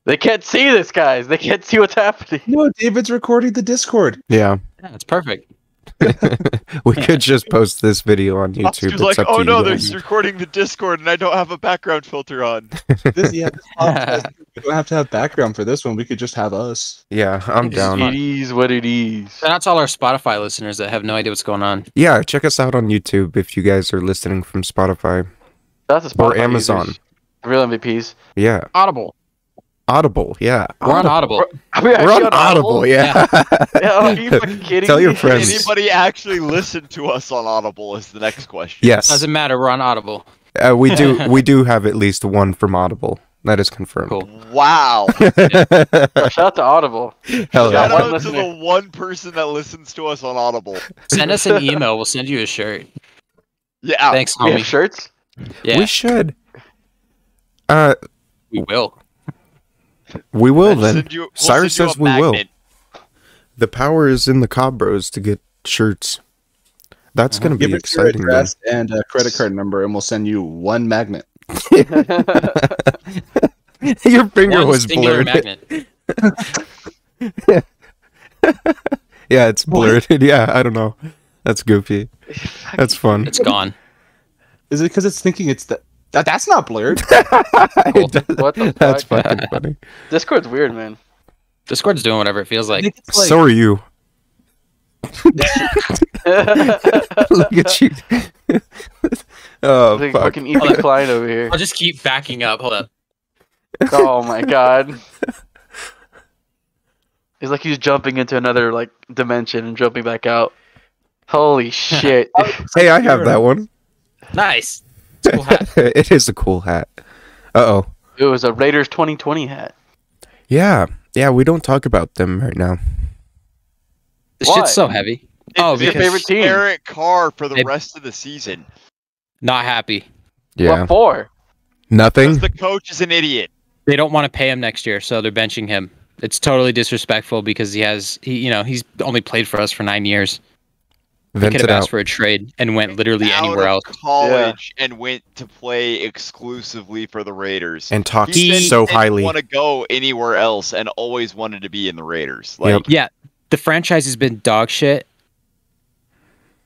They can't see this, guys. They can't see what's happening. No, David's recording the Discord. Yeah. Yeah, it's perfect. We could just post this video on YouTube. It's like, up oh to no, they're recording the Discord and I don't have a background filter on. This, yeah, this podcast, we don't have to have background for this one. We could just have us. Yeah, I'm down. It is what it is. And that's all our Spotify listeners that have no idea what's going on. Yeah, check us out on YouTube if you guys are listening from Spotify. That's a Spotify or Amazon. Users. Real M V Ps. Yeah. Audible. Audible, yeah. We're on Audible. We're, we We're on, on Audible, Audible? yeah. yeah. Are you fucking kidding Tell me? your friends. Anybody actually listen to us on Audible is the next question. Yes. Doesn't matter. We're on Audible. Uh, we do. We do have at least one from Audible. That is confirmed. Cool. Wow. Yeah. Shout out to Audible. Hell yeah. Shout out to listener. the one person that listens to us on Audible. Send us an email. We'll send you a shirt. Yeah. Thanks, homie. We have shirts? Yeah. We should. Uh. We will. We will then. You, we'll Cyrus says we magnet. will. The power is in the Cobb Bros to get shirts. That's mm-hmm. going to be exciting. Give us your address and a credit card number, and we'll send you one magnet. Your finger one was blurred. Magnet. yeah. yeah, it's blurred. Yeah, I don't know. That's goofy. That's fun. It's gone. Is it because it's thinking it's the? That, that's not blurred. Cool. What the fuck? That's fucking funny. Discord's weird, man. Discord's doing whatever it feels like. like... So are you. Look at you. Oh, like fuck. Fucking Ethan Klein over here. I'll just keep backing up. Hold up. Oh my god. It's like he's jumping into another like dimension and jumping back out. Holy shit! Hey, I have that one. Nice. Cool hat. It is a cool hat. Uh oh. It was a Raiders twenty twenty hat. Yeah, yeah. We don't talk about them right now. This Why? shit's so heavy. It's oh, your favorite team. Derek Carr for the it, rest of the season. Not happy. Yeah. What for? Nothing. Because the coach is an idiot. They don't want to pay him next year, so they're benching him. It's totally disrespectful because he has, he, you know, he's only played for us for nine years. He could have asked for a trade and went literally anywhere else. College yeah. and went to play exclusively for the Raiders. And talked so highly. He didn't want to go anywhere else and always wanted to be in the Raiders. Like, yep. Yeah, the franchise has been dog shit,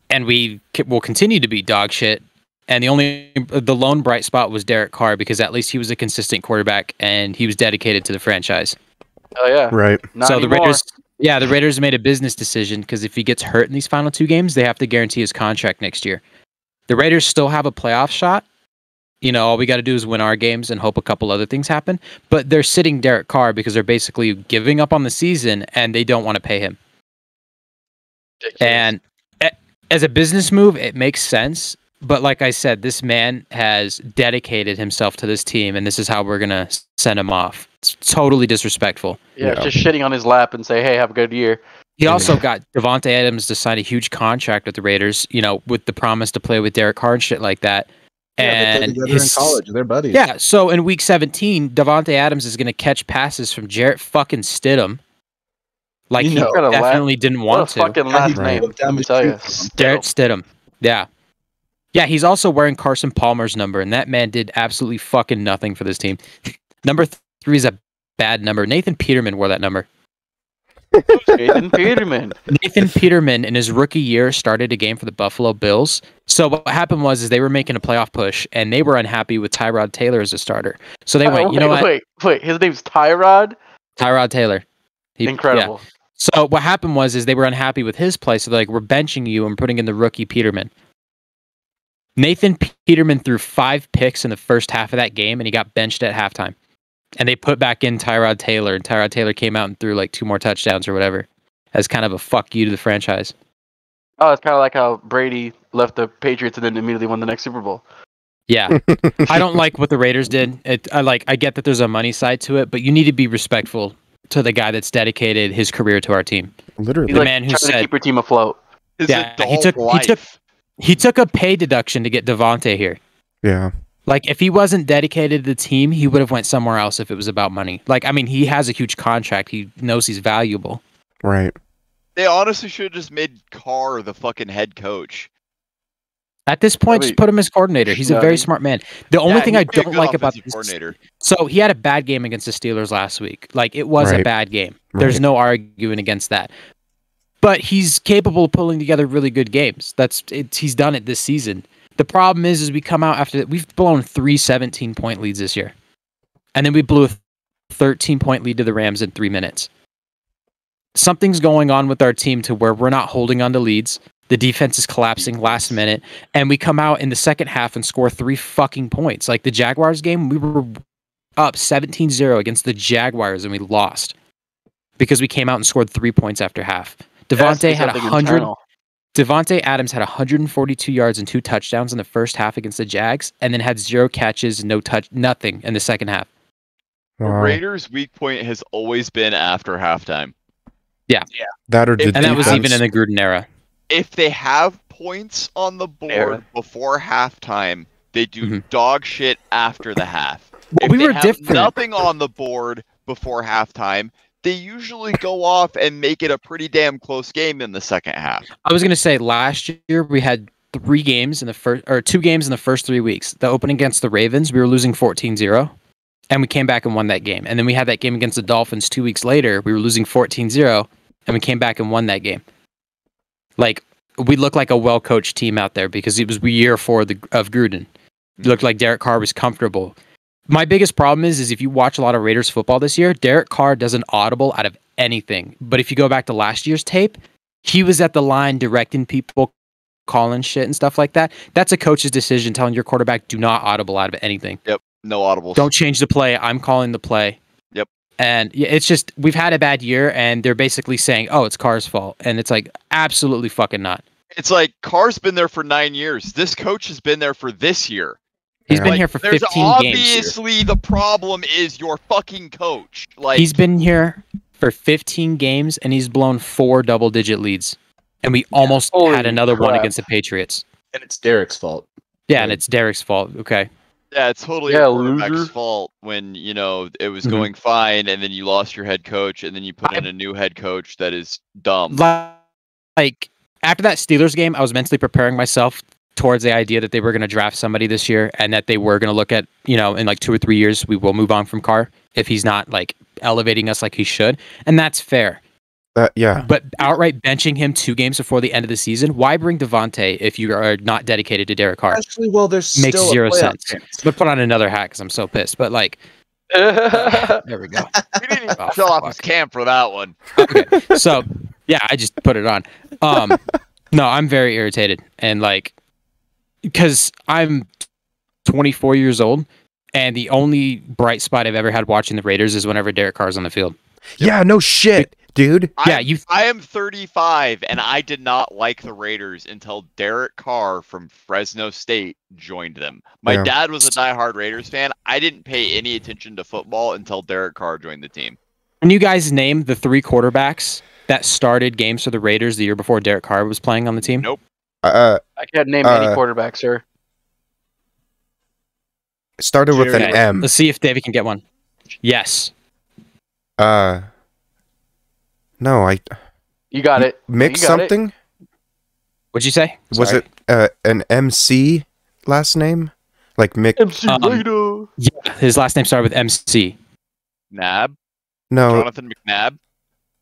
and we will continue to be dog shit. And the only, the lone bright spot was Derek Carr because at least he was a consistent quarterback and he was dedicated to the franchise. Oh yeah, right. Not so anymore. the Raiders, yeah, the Raiders made a business decision because if he gets hurt in these final two games, they have to guarantee his contract next year. The Raiders still have a playoff shot. You know, all we got to do is win our games and hope a couple other things happen. But they're sitting Derek Carr because they're basically giving up on the season and they don't want to pay him. Ridiculous. And as a business move, it makes sense. But like I said, this man has dedicated himself to this team, and this is how we're going to send him off. It's totally disrespectful. Yeah, you know? Just shitting on his lap and say, hey, have a good year. He also got Davante Adams to sign a huge contract with the Raiders, you know, with the promise to play with Derek Carr and shit like that. Yeah, and they play together his, in college. They're buddies. Yeah, so in week seventeen, Davante Adams is going to catch passes from Jarrett fucking Stidham. Like, you he know, definitely lad, didn't want to. What a fucking last name, let me tell you. Jarrett Stidham, yeah. Yeah, he's also wearing Carson Palmer's number, and that man did absolutely fucking nothing for this team. Number th three is a bad number. Nathan Peterman wore that number. Nathan Peterman. Nathan Peterman, in his rookie year, started a game for the Buffalo Bills. So what happened was is they were making a playoff push, and they were unhappy with Tyrod Taylor as a starter. So they oh, went, wait, you know what? Wait, wait, his name's Tyrod? Tyrod Taylor. He, Incredible. Yeah. So what happened was is they were unhappy with his play, so they're like, we're benching you and putting in the rookie Peterman. Nathan Peterman threw five picks in the first half of that game, and he got benched at halftime. And they put back in Tyrod Taylor, and Tyrod Taylor came out and threw like two more touchdowns or whatever as kind of a fuck you to the franchise. Oh, it's kind of like how Brady left the Patriots and then immediately won the next Super Bowl. Yeah. I don't like what the Raiders did. It, I, like, I get that there's a money side to it, but you need to be respectful to the guy that's dedicated his career to our team. Literally. The like, man who said... to keep your team afloat. Yeah, he took... Life. He took He took a pay deduction to get Davante here. Yeah. Like, if he wasn't dedicated to the team, he would have went somewhere else if it was about money. Like, I mean, he has a huge contract. He knows he's valuable. Right. They honestly should have just made Carr the fucking head coach. At this point, I mean, just put him as coordinator. He's no, a very I mean, smart man. The only yeah, thing I don't like about this... coordinator. So, he had a bad game against the Steelers last week. Like, it was right. a bad game. Right. There's no arguing against that. But he's capable of pulling together really good games. That's it, he's done it this season. The problem is, is we come out after we've blown three seventeen point leads this year, and then we blew a thirteen point lead to the Rams in three minutes. Something's going on with our team to where we're not holding on to leads. The defense is collapsing last minute, and we come out in the second half and score three fucking points. Like the Jaguars game, we were up seventeen zero against the Jaguars, and we lost because we came out and scored three points after half. Davante had one hundred. Davante Adams had one hundred forty-two yards and two touchdowns in the first half against the Jags, and then had zero catches, no touch, nothing in the second half. The Raiders' weak point has always been after halftime. Yeah, yeah. That or and that was even in the Gruden era. If they have points on the board era. before halftime, they do mm-hmm. dog shit after the half. Well, if we they were have different. Nothing on the board before halftime. They usually go off and make it a pretty damn close game in the second half. I was going to say last year we had three games in the first or two games in the first three weeks. The opening against the Ravens, we were losing fourteen zero and we came back and won that game. And then we had that game against the Dolphins two weeks later. We were losing fourteen zero and we came back and won that game. Like we looked like a well-coached team out there because it was year four of, the, of Gruden. It looked like Derek Carr was comfortable. My biggest problem is, is if you watch a lot of Raiders football this year, Derek Carr doesn't audible out of anything. But if you go back to last year's tape, he was at the line directing people, calling shit and stuff like that. That's a coach's decision telling your quarterback, do not audible out of anything. Yep, no audibles. Don't change the play. I'm calling the play. Yep. And it's just, we've had a bad year, and they're basically saying, oh, it's Carr's fault. And it's like, absolutely fucking not. It's like, Carr's been there for nine years. This coach has been there for this year. He's been like, here for fifteen games. Obviously, here. The problem is your fucking coach. Like, he's been here for fifteen games, and he's blown four double-digit leads. And we almost yeah, had another crap. one against the Patriots. And it's Derek's fault. Yeah, like, and it's Derek's fault. Okay. Yeah, it's totally yeah, a quarterback's loser. fault when, you know, it was mm-hmm. going fine, and then you lost your head coach, and then you put I, in a new head coach that is dumb. Like, after that Steelers game, I was mentally preparing myself towards the idea that they were going to draft somebody this year, and that they were going to look at, you know, in like two or three years, we will move on from Carr if he's not like elevating us like he should. And that's fair. Uh, yeah. But outright benching him two games before the end of the season, why bring Davante if you are not dedicated to Derek Carr? Actually, well, there's Makes still zero sense. I'm going to put on another hat because I'm so pissed. But like, uh, there we go. We didn't even oh, sell off his camp for that one. Okay. So, yeah, I just put it on. Um, no, I'm very irritated. And like, because I'm twenty-four years old, and the only bright spot I've ever had watching the Raiders is whenever Derek Carr's on the field. Yeah, no shit, dude. I, yeah, you. I am thirty-five, and I did not like the Raiders until Derek Carr from Fresno State joined them. My yeah. dad was a diehard Raiders fan. I didn't pay any attention to football until Derek Carr joined the team. Can you guys name the three quarterbacks that started games for the Raiders the year before Derek Carr was playing on the team? Nope. Uh, I can't name uh, any quarterback, sir. Started with an M. Let's see if David can get one. Yes. Uh. No, I. You got it. Mix something. It. What'd you say? Was Sorry. it uh, an M C last name? Like Mick. M C um, later. Yeah, his last name started with M C. Nab. No. Jonathan McNabb.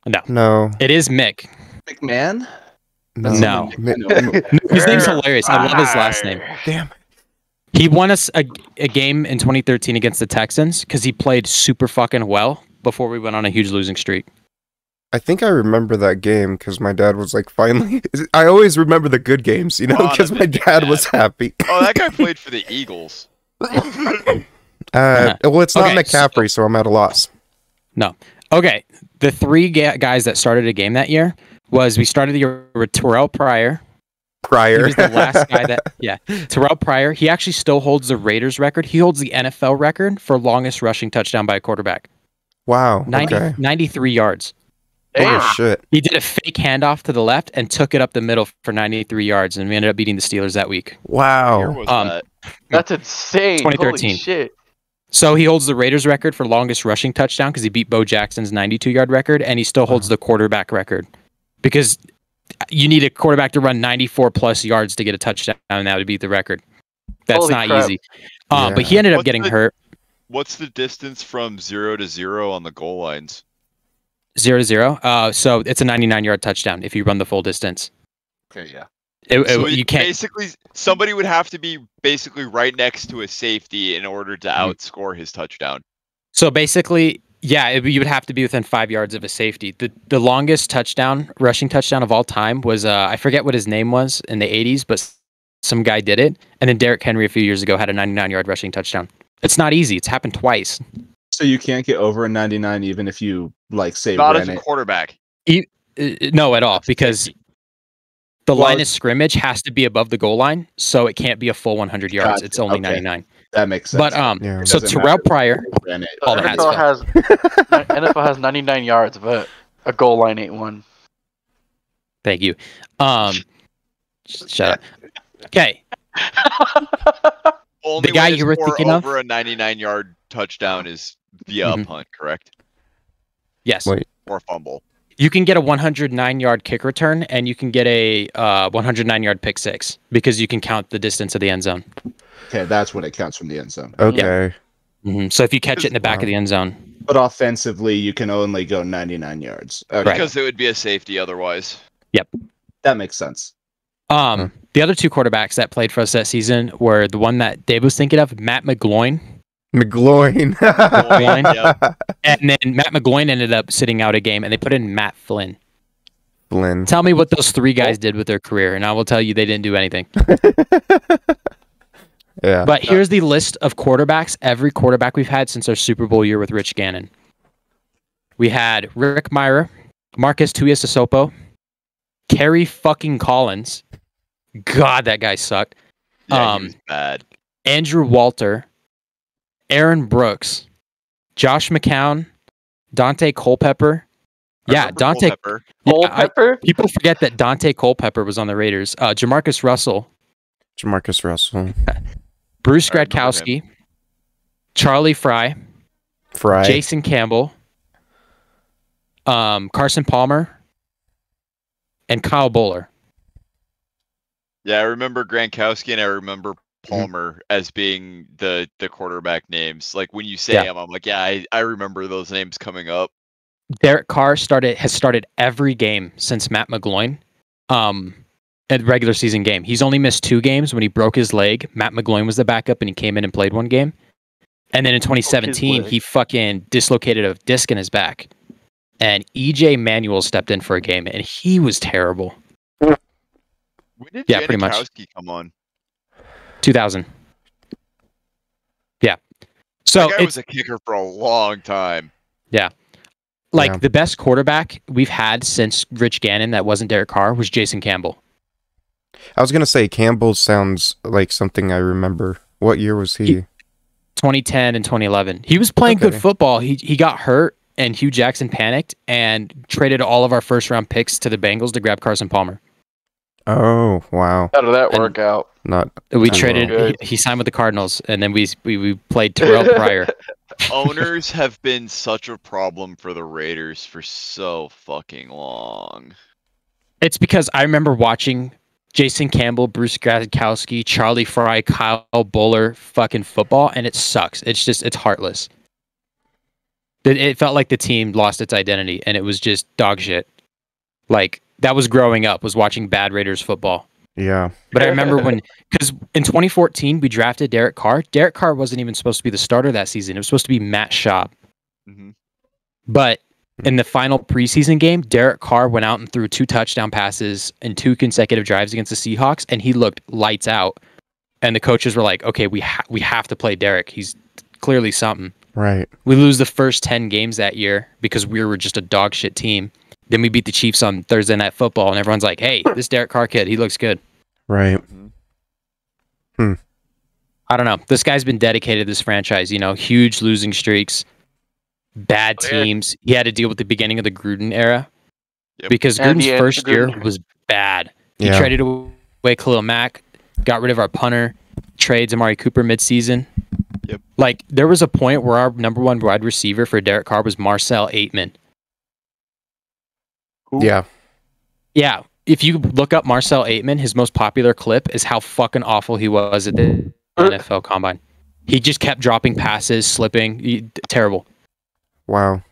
No. No. It is Mick. McMahon. No. no. no. His name's hilarious. I love his last name. Damn. He won us a, a game in twenty thirteen against the Texans because he played super fucking well before we went on a huge losing streak. I think I remember that game because my dad was like, finally. I always remember the good games, you know, because my dad was happy. Oh, that guy played for the Eagles. uh, well, it's not okay, McCaffrey, so... so I'm at a loss. No. Okay. The three ga guys that started a game that year. Was we started the year with Terrell Pryor. Pryor. He was the last guy that, yeah. Terrell Pryor, he actually still holds the Raiders record. He holds the N F L record for longest rushing touchdown by a quarterback. Wow. ninety, okay. ninety-three yards. Damn. Oh, shit. He did a fake handoff to the left and took it up the middle for ninety-three yards, and we ended up beating the Steelers that week. Wow. Where was um, that? That's insane. twenty thirteen. Holy shit. So he holds the Raiders record for longest rushing touchdown because he beat Bo Jackson's ninety-two yard record, and he still holds wow. the quarterback record. Because you need a quarterback to run ninety-four plus yards to get a touchdown, and that would beat the record. That's Holy not crap. easy. Um, yeah. But he ended up what's getting the, hurt. What's the distance from zero to zero on the goal lines? Zero to zero? Uh, so it's a ninety-nine yard touchdown if you run the full distance. Okay, yeah. It, it, so you can't... Basically, somebody would have to be basically right next to a safety in order to mm-hmm. outscore his touchdown. So basically... Yeah, it, you would have to be within five yards of a safety. The the longest touchdown, rushing touchdown of all time was, uh, I forget what his name was in the eighties, but some guy did it. And then Derrick Henry a few years ago had a ninety-nine yard rushing touchdown. It's not easy. It's happened twice. So you can't get over a ninety-nine even if you, like, say, not as a quarterback. E uh, no, at all, because the well, line of scrimmage has to be above the goal line, so it can't be a full one hundred yards. Gotcha. It's only okay. ninety-nine. That makes sense. But um, yeah, so Terrell matter. Pryor, so all the N F L hats has N F L has ninety-nine yards, but a goal line ain't one. Thank you. Um, shut up. Okay. Only the guy you were thinking of over a ninety-nine yard touchdown is via mm-hmm. punt, correct? Yes. Wait. Or fumble. You can get a one hundred nine yard kick return, and you can get a uh, one hundred nine yard pick six because you can count the distance of the end zone. Okay, that's when it counts from the end zone. Okay. Yeah. Mm-hmm. So if you catch it in the back wow. of the end zone. But offensively, you can only go ninety-nine yards. Okay. Because it would be a safety otherwise. Yep. That makes sense. Um, huh. The other two quarterbacks that played for us that season were the one that Dave was thinking of, Matt McGloin. McGloin. McGloin yep. And then Matt McGloin ended up sitting out a game, and they put in Matt Flynn. Flynn. Tell me what those three guys did with their career, and I will tell you they didn't do anything. Yeah. But here's the list of quarterbacks, every quarterback we've had since our Super Bowl year with Rich Gannon. We had Rick Myra, Marcus Tuiasosopo, Kerry fucking Collins. God, that guy sucked. Yeah, um, he was bad. Andrew Walter, Aaron Brooks, Josh McCown, Dante Culpepper. Yeah, Dante Culpepper. Yeah, Culpepper? I, people forget that Dante Culpepper was on the Raiders. Uh, Jamarcus Russell. Jamarcus Russell. Bruce Gradkowski. Charlie Fry. Fry. Jason Campbell. Um, Carson Palmer. And Kyle Boller. Yeah, I remember Gradkowski and I remember Palmer mm-hmm. as being the, the quarterback names. Like when you say yeah. them, I'm like, yeah, I, I remember those names coming up. Derek Carr started has started every game since Matt McGloin, um, at regular season game. He's only missed two games when he broke his leg. Matt McGloin was the backup, and he came in and played one game. And then in twenty seventeen, he fucking dislocated a disc in his back. And E J Manuel stepped in for a game, and he was terrible. When did yeah, pretty much. come on? two thousand. Yeah. So that guy was a kicker for a long time. Yeah. Like, yeah. the best quarterback we've had since Rich Gannon that wasn't Derek Carr was Jason Campbell. I was going to say, Campbell sounds like something I remember. What year was he? he twenty ten and twenty eleven. He was playing okay. good football. He he got hurt, and Hugh Jackson panicked and traded all of our first-round picks to the Bengals to grab Carson Palmer. Oh, wow. How did that and work out? Not We traded. Well. He, he signed with the Cardinals, and then we, we, we played Terrell Pryor. Owners have been such a problem for the Raiders for so fucking long. It's because I remember watching Jason Campbell, Bruce Gradkowski, Charlie Fry, Kyle Boller fucking football, and it sucks. It's just, it's heartless. It, it felt like the team lost its identity, and it was just dog shit. Like, that was growing up, was watching bad Raiders football. Yeah. But I remember when, because in twenty fourteen, we drafted Derek Carr. Derek Carr wasn't even supposed to be the starter that season. It was supposed to be Matt Schaub. Mm-hmm. But in the final preseason game, Derek Carr went out and threw two touchdown passes and two consecutive drives against the Seahawks, and he looked lights out. And the coaches were like, okay, we, ha we have to play Derek. He's clearly something. Right. We lose the first ten games that year because we were just a dog shit team. Then we beat the Chiefs on Thursday Night Football, and everyone's like, hey, this Derek Carr kid, he looks good. Right. Hmm. I don't know. This guy's been dedicated to this franchise. You know, huge losing streaks, bad teams. He had to deal with the beginning of the Gruden era yep. because and Gruden's first Gruden. year was bad. He yeah. traded away Khalil Mack, got rid of our punter, trades Amari Cooper midseason. Yep. Like, there was a point where our number one wide receiver for Derek Carr was Marcell Ateman. Ooh. Yeah. Yeah. If you look up Marcell Ateman, his most popular clip is how fucking awful he was at the N F L Combine. He just kept dropping passes, slipping. He, terrible. Wow.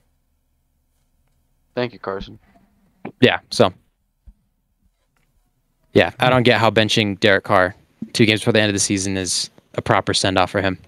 Thank you, Carson. Yeah, so. Yeah, I don't get how benching Derek Carr two games before the end of the season is a proper send-off for him.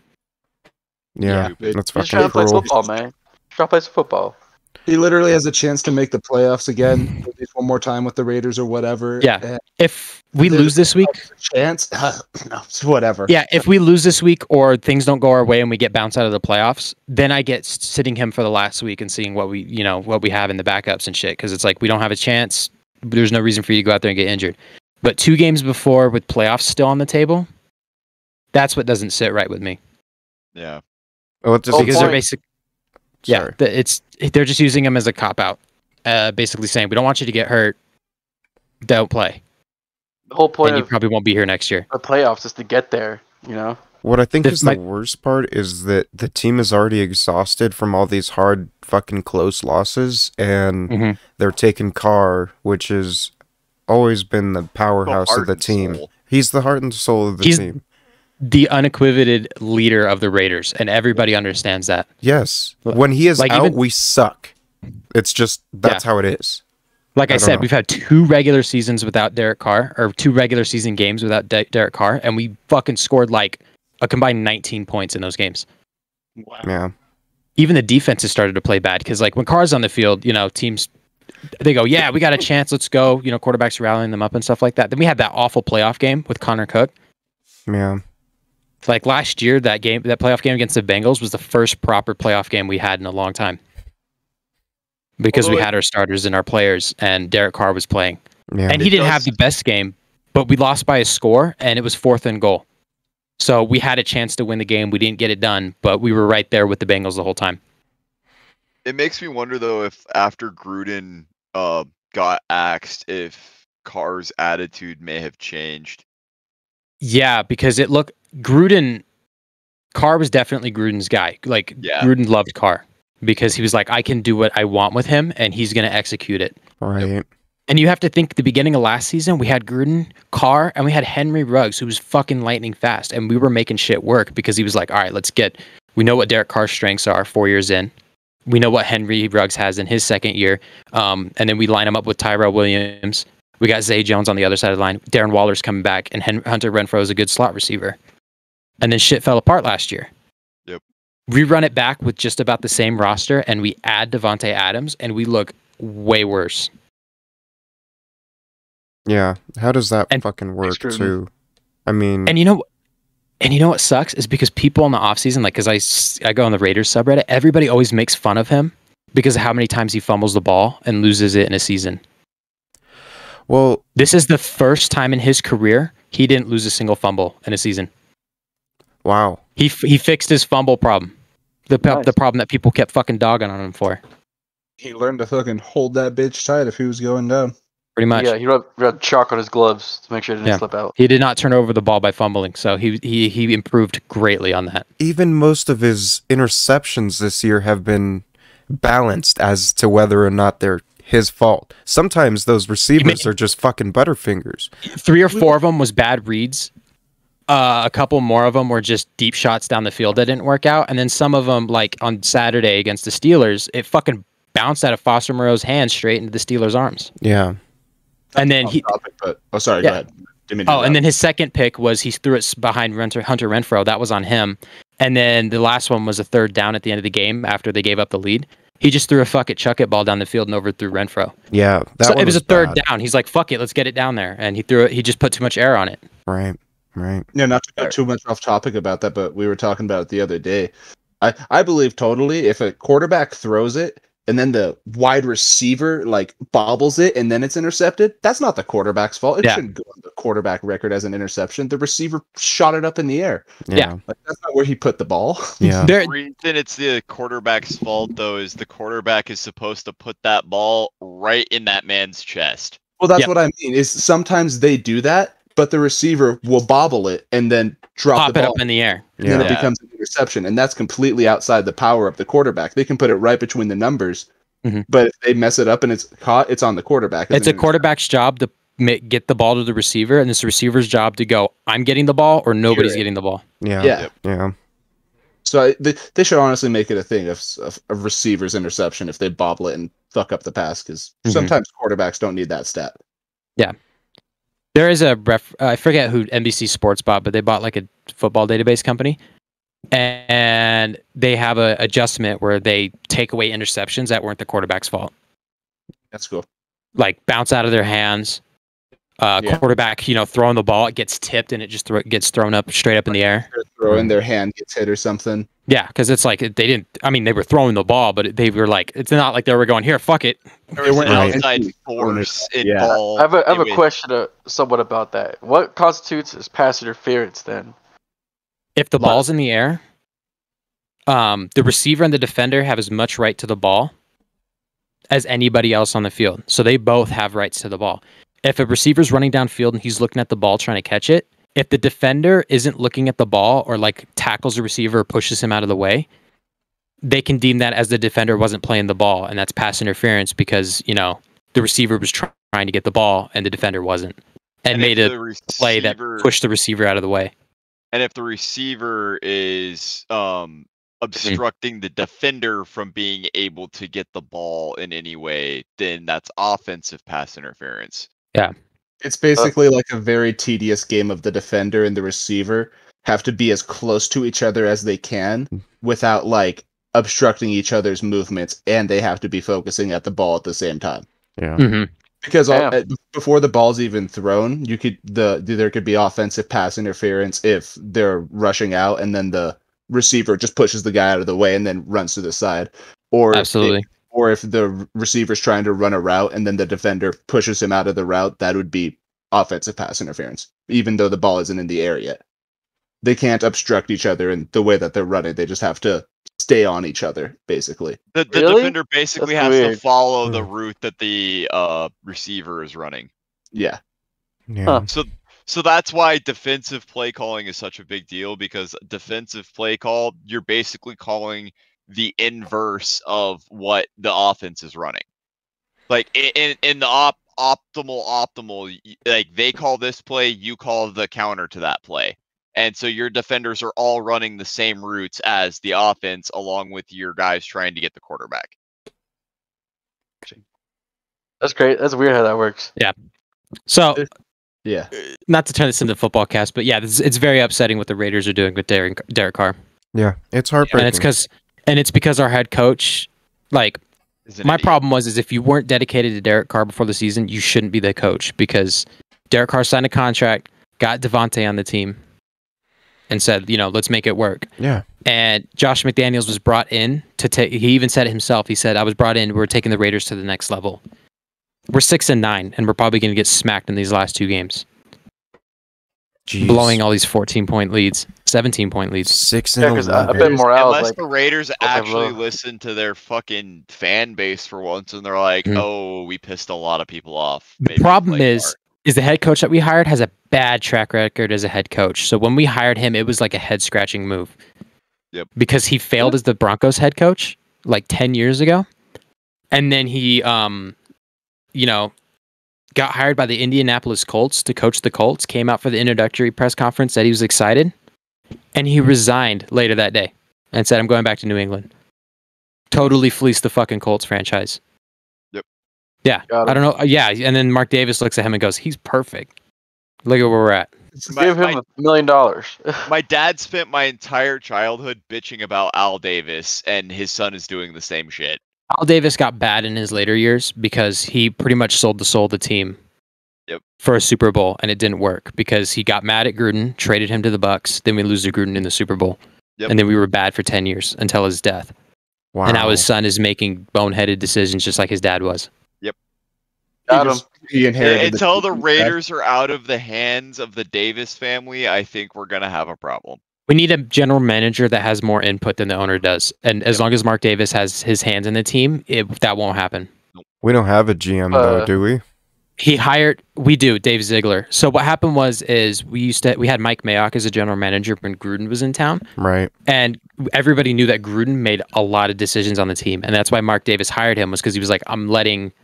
Yeah, yeah that's fucking cruel. He's trying to play football, man. He's trying to play football. He literally has a chance to make the playoffs again, one more time with the Raiders or whatever. Yeah, and if we lose this week, chance, uh, no, whatever. Yeah, if we lose this week or things don't go our way and we get bounced out of the playoffs, then I get sitting him for the last week and seeing what we, you know, what we have in the backups and shit. Because it's like we don't have a chance. There's no reason for you to go out there and get injured. But two games before with playoffs still on the table, that's what doesn't sit right with me. Yeah, well, just because they're basically. Yeah, the, it's they're just using him as a cop-out, uh, basically saying, we don't want you to get hurt, don't play. The whole point and you probably won't be here next year. The playoffs is to get there, you know? What I think this is might... the worst part is that the team is already exhausted from all these hard fucking close losses, and mm-hmm. they're taking Carr, which has always been the powerhouse the of the team. Soul. He's the heart and soul of the He's... team. The unequivocated leader of the Raiders, and everybody understands that. Yes. When he is like out, even, we suck. It's just, that's yeah. how it is. Like I, I said, know. we've had two regular seasons without Derek Carr, or two regular season games without De Derek Carr, and we fucking scored like a combined nineteen points in those games. Wow. Yeah. Even the defense has started to play bad, because like when Carr's on the field, you know, teams, they go, yeah, we got a chance, let's go. You know, quarterbacks rallying them up and stuff like that. Then we had that awful playoff game with Connor Cook. Yeah. Like last year, that game, that playoff game against the Bengals was the first proper playoff game we had in a long time. because Although we had our starters and our players, and Derek Carr was playing. Yeah, and he didn't does. have the best game, but we lost by a score, and it was fourth and goal. So we had a chance to win the game. We didn't get it done, but we were right there with the Bengals the whole time. It makes me wonder, though, if after Gruden uh, got axed, if Carr's attitude may have changed. Yeah, because it looked... Gruden... Carr was definitely Gruden's guy. Like, yeah. Gruden loved Carr because he was like, I can do what I want with him, and he's going to execute it. Right. And you have to think, the beginning of last season, we had Gruden, Carr, and we had Henry Ruggs, who was fucking lightning fast, and we were making shit work because he was like, all right, let's get... We know what Derek Carr's strengths are four years in. We know what Henry Ruggs has in his second year. Um, and then we line him up with Tyrell Williams. We got Zay Jones on the other side of the line. Darren Waller's coming back, and Hen- Hunter Renfro is a good slot receiver. And then shit fell apart last year. Yep. We run it back with just about the same roster, and we add Davante Adams, and we look way worse. Yeah. How does that and fucking work, too? I mean... And you know... And you know what sucks is because people in the offseason, like, because I, I go on the Raiders subreddit, everybody always makes fun of him because of how many times he fumbles the ball and loses it in a season. Well, this is the first time in his career he didn't lose a single fumble in a season. Wow. He f- he fixed his fumble problem. The nice. the problem that people kept fucking dogging on him for. He learned to fucking hold that bitch tight if he was going down. Pretty much. Yeah, he rubbed, rubbed chalk on his gloves to make sure it didn't yeah. slip out. He did not turn over the ball by fumbling, so he, he he improved greatly on that. Even most of his interceptions this year have been balanced as to whether or not they're his fault. Sometimes those receivers made, are just fucking butterfingers. Three or four of them was bad reads. Uh, a couple more of them were just deep shots down the field that didn't work out. And then some of them, like on Saturday against the Steelers, it fucking bounced out of Foster Moreau's hand straight into the Steelers' arms. Yeah. And then he, topic, but, oh, sorry, yeah. go ahead. Oh, and then his second pick was he threw it behind Hunter Renfro. That was on him. And then the last one was a third down at the end of the game after they gave up the lead. He just threw a fuck it, chuck it ball down the field and overthrew Renfro. Yeah, that so one it was, was a third bad. down. He's like, fuck it, let's get it down there. And he threw it. He just put too much air on it. Right, right. Yeah, not to go too much off topic about that, but we were talking about it the other day. I, I believe totally if a quarterback throws it, and then the wide receiver like bobbles it, and then it's intercepted. That's not the quarterback's fault. It yeah. shouldn't go on the quarterback record as an interception. The receiver shot it up in the air. Yeah, like, that's not where he put the ball. Yeah. The reason it's the quarterback's fault, though, is the quarterback is supposed to put that ball right in that man's chest. Well, that's yep. what I mean. Is sometimes they do that, but the receiver will bobble it and then drop Pop the ball it up in the air. And yeah. then it yeah. becomes an interception, and that's completely outside the power of the quarterback. They can put it right between the numbers, mm-hmm. but if they mess it up and it's caught, it's on the quarterback. It's a quarterback's job to get the ball to the receiver, and it's the receiver's job to go, I'm getting the ball, or nobody's getting the ball. Yeah. Yeah. yeah. So they, they should honestly make it a thing of a receiver's interception if they bobble it and fuck up the pass, because mm-hmm. sometimes quarterbacks don't need that stat. Yeah. There is a ref, I forget who N B C Sports bought, but they bought like a football database company, and they have a adjustment where they take away interceptions that weren't the quarterback's fault. That's cool. Like bounce out of their hands, uh, yeah. quarterback, you know, throwing the ball, it gets tipped and it just thro- gets thrown up straight up in the air. They're throwing their hand gets hit or something. Yeah, because it's like they didn't. I mean, they were throwing the ball, but they were like, it's not like they were going here. Fuck it. They were outside force involved. I have a, I have a question, uh, somewhat about that. What constitutes as pass interference then? If the ball's in the air, um, the receiver and the defender have as much right to the ball as anybody else on the field. So they both have rights to the ball. If a receiver's running downfield and he's looking at the ball trying to catch it, if the defender isn't looking at the ball or like tackles a receiver or pushes him out of the way, they can deem that as the defender wasn't playing the ball, and that's pass interference because, you know, the receiver was try- trying to get the ball and the defender wasn't, and, and made a receiver, play that pushed the receiver out of the way. And if the receiver is um, obstructing mm-hmm. the defender from being able to get the ball in any way, then that's offensive pass interference. Yeah. It's basically like a very tedious game of the defender and the receiver have to be as close to each other as they can without like obstructing each other's movements, and they have to be focusing at the ball at the same time. Yeah, mm-hmm. because all, yeah. before the ball's even thrown, you could the there could be offensive pass interference if they're rushing out and then the receiver just pushes the guy out of the way and then runs to the side, or absolutely. It, or if the receiver's trying to run a route and then the defender pushes him out of the route, that would be offensive pass interference, even though the ball isn't in the air yet. They can't obstruct each other in the way that they're running. They just have to stay on each other, basically. The, the really? defender basically That's has weird. to follow the route that the uh, receiver is running. Yeah. Yeah. Huh. So... So that's why defensive play calling is such a big deal, because defensive play call, you're basically calling the inverse of what the offense is running. Like in in the op, optimal, optimal, like they call this play, you call the counter to that play. And so your defenders are all running the same routes as the offense, along with your guys trying to get the quarterback. That's great. That's weird how that works. Yeah. So... Yeah, not to turn this into a football cast, but yeah, this, it's very upsetting what the Raiders are doing with Derek, Derek Carr. Yeah, it's heartbreaking. And it's because, and it's because our head coach, like, my idiot. problem was is if you weren't dedicated to Derek Carr before the season, you shouldn't be the coach, because Derek Carr signed a contract, got Davante on the team, and said, you know, let's make it work. Yeah. And Josh McDaniels was brought in to take. He even said it himself. He said, "I was brought in. We're taking the Raiders to the next level." We're six and nine, and we're probably going to get smacked in these last two games. Jeez. Blowing all these fourteen-point leads, seventeen-point leads. Six and yeah, eleven. I bet morale Unless like, the Raiders actually listen to their fucking fan base for once, and they're like, mm-hmm. "Oh, we pissed a lot of people off." Maybe the problem is, hard. is the head coach that we hired has a bad track record as a head coach. So when we hired him, it was like a head-scratching move. Yep. Because he failed as the Broncos head coach like ten years ago, and then he um. you know, got hired by the Indianapolis Colts to coach the Colts, came out for the introductory press conference, said he was excited, and he resigned later that day and said, "I'm going back to New England." Totally fleeced the fucking Colts franchise. Yep. Yeah. I don't know. Yeah. And then Mark Davis looks at him and goes, "He's perfect. Look at where we're at." My, Give him my, a million dollars. My dad spent my entire childhood bitching about Al Davis, and his son is doing the same shit. Al Davis got bad in his later years because he pretty much sold the soul of the team yep. for a Super Bowl, and it didn't work because he got mad at Gruden, traded him to the Bucks, then we lose to Gruden in the Super Bowl, yep. and then we were bad for ten years until his death. Wow. And now his son is making boneheaded decisions just like his dad was. Yep. He just, he inherited until the, the Raiders are out of the hands of the Davis family, I think we're going to have a problem. We need a general manager that has more input than the owner does. And as long as Mark Davis has his hands in the team, it, that won't happen. We don't have a G M, uh, though, do we? He hired... We do, Dave Ziegler. So what happened was is we used to... We had Mike Mayock as a general manager when Gruden was in town. Right. And everybody knew that Gruden made a lot of decisions on the team. And that's why Mark Davis hired him, was because he was like, I'm letting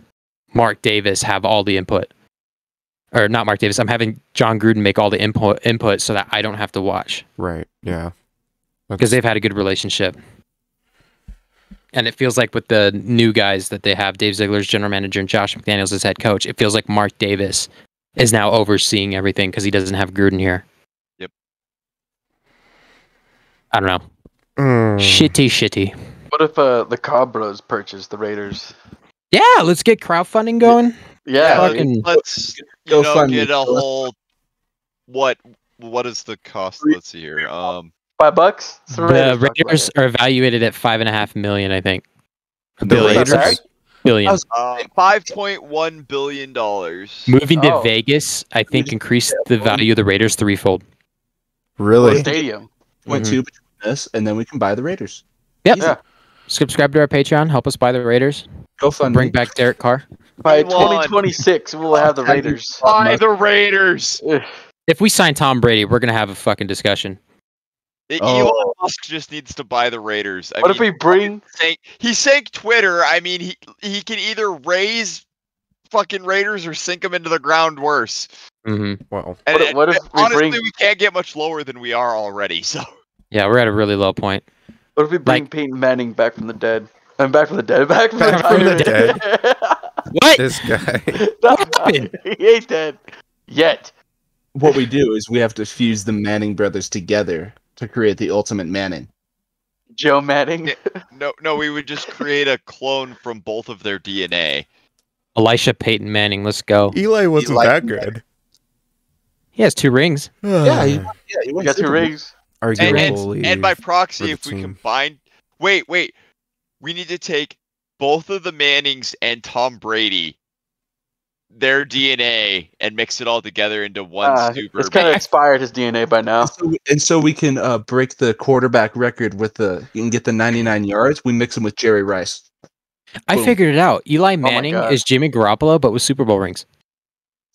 Mark Davis have all the input. Or not Mark Davis. I'm having John Gruden make all the input input so that I don't have to watch. Right. Yeah. Because they've had a good relationship. And it feels like with the new guys that they have, Dave Ziegler's general manager and Josh McDaniels as head coach, it feels like Mark Davis is now overseeing everything because he doesn't have Gruden here. Yep. I don't know. Mm. Shitty, shitty. What if uh, the Cobb Bros purchased the Raiders? Yeah, let's get crowdfunding going. Yeah. Yeah, fucking, let's you go know, get a whole what what is the cost? Let's see here. Um, five bucks. The Raiders are evaluated at five and a half million, I think. Billion. Billion. Uh, five point one billion dollars. Moving to oh. Vegas, I think increased the value of the Raiders threefold. Really? Stadium. Went two between us, and then we can buy the Raiders. Yep. Yeah. Subscribe to our Patreon. Help us buy the Raiders. Go fund. Bring back Derek Carr. By twenty twenty-six, we'll have the Raiders. Buy the Raiders. If we sign Tom Brady, we're gonna have a fucking discussion. It, oh. Elon Musk just needs to buy the Raiders. I what mean, if we bring? Sank, he sank Twitter. I mean, he he can either raise fucking Raiders or sink them into the ground worse. Mm-hmm. Well, and, what, what if we honestly, bring... we can't get much lower than we are already. So yeah, we're at a really low point. What if we bring like, Peyton Manning back from the dead? I'm back from the dead. Back from, back the, from the dead. What? This guy. What happened? He ain't dead yet. What we do is we have to fuse the Manning brothers together to create the ultimate Manning. Joe Manning? No, no, we would just create a clone from both of their D N A. Elisha Peyton Manning, let's go. Eli wasn't Eli that good. He has two rings. yeah, he, yeah, he won got two rings. And, and, and by proxy, if we combine... Wait, wait. We need to take both of the Mannings and Tom Brady, their D N A, and mix it all together into one uh, super. It's kind of expired his D N A by now. And so, and so we can uh, break the quarterback record with the and get the ninety-nine yards. We mix him with Jerry Rice. I Boom. figured it out. Eli Manning oh is Jimmy Garoppolo, but with Super Bowl rings.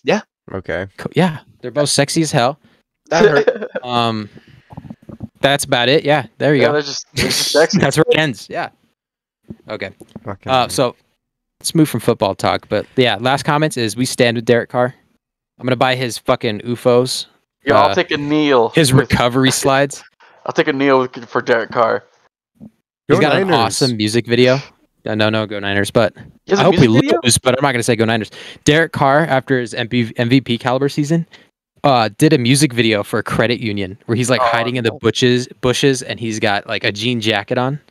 Yeah. Okay. Cool. Yeah, they're both sexy as hell. That hurt. um, that's about it. Yeah. There you yeah, go. They're just, they're just sexy. That's where it ends. Yeah. Okay. okay. Uh, so. Let's move from football talk, but yeah, last comments is we stand with Derek Carr. I'm gonna buy his fucking U F Os. Yeah, uh, I'll take a kneel. His with, recovery slides. I'll take a kneel for Derek Carr. He's go got Niners. An awesome music video. No, no, no, go Niners! But I hope we video? lose. But I'm not gonna say go Niners. Derek Carr, after his M V P caliber season, uh, did a music video for Credit Union where he's like oh, hiding in the bushes, bushes, and he's got like a jean jacket on.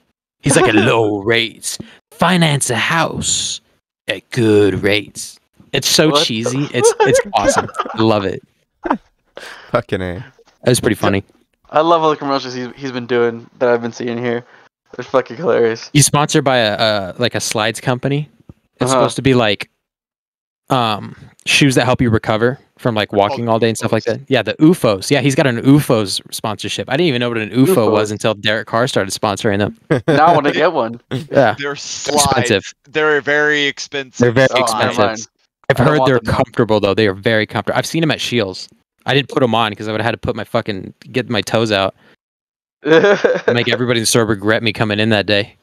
He's like at low rates. Finance a house at good rates. It's so what? cheesy. It's it's awesome. I love it. Fucking A. That was pretty funny. I love all the commercials he's he's been doing that I've been seeing here. They're fucking hilarious. He's sponsored by a uh, like a slides company. It's uh-huh. supposed to be like um shoes that help you recover from like walking all day and stuff like that. Yeah, the U F Os. Yeah, he's got an U F Os sponsorship. I didn't even know what an U F O, U F O. was until Derek Carr started sponsoring them. Now I want to get one. Yeah, they're expensive. They're very expensive. They're very oh, expensive. I've heard they're comfortable though. They are very comfortable. I've seen them at Shields. I didn't put them on because I would have had to put my fucking get my toes out. Make everybody in the store regret me coming in that day.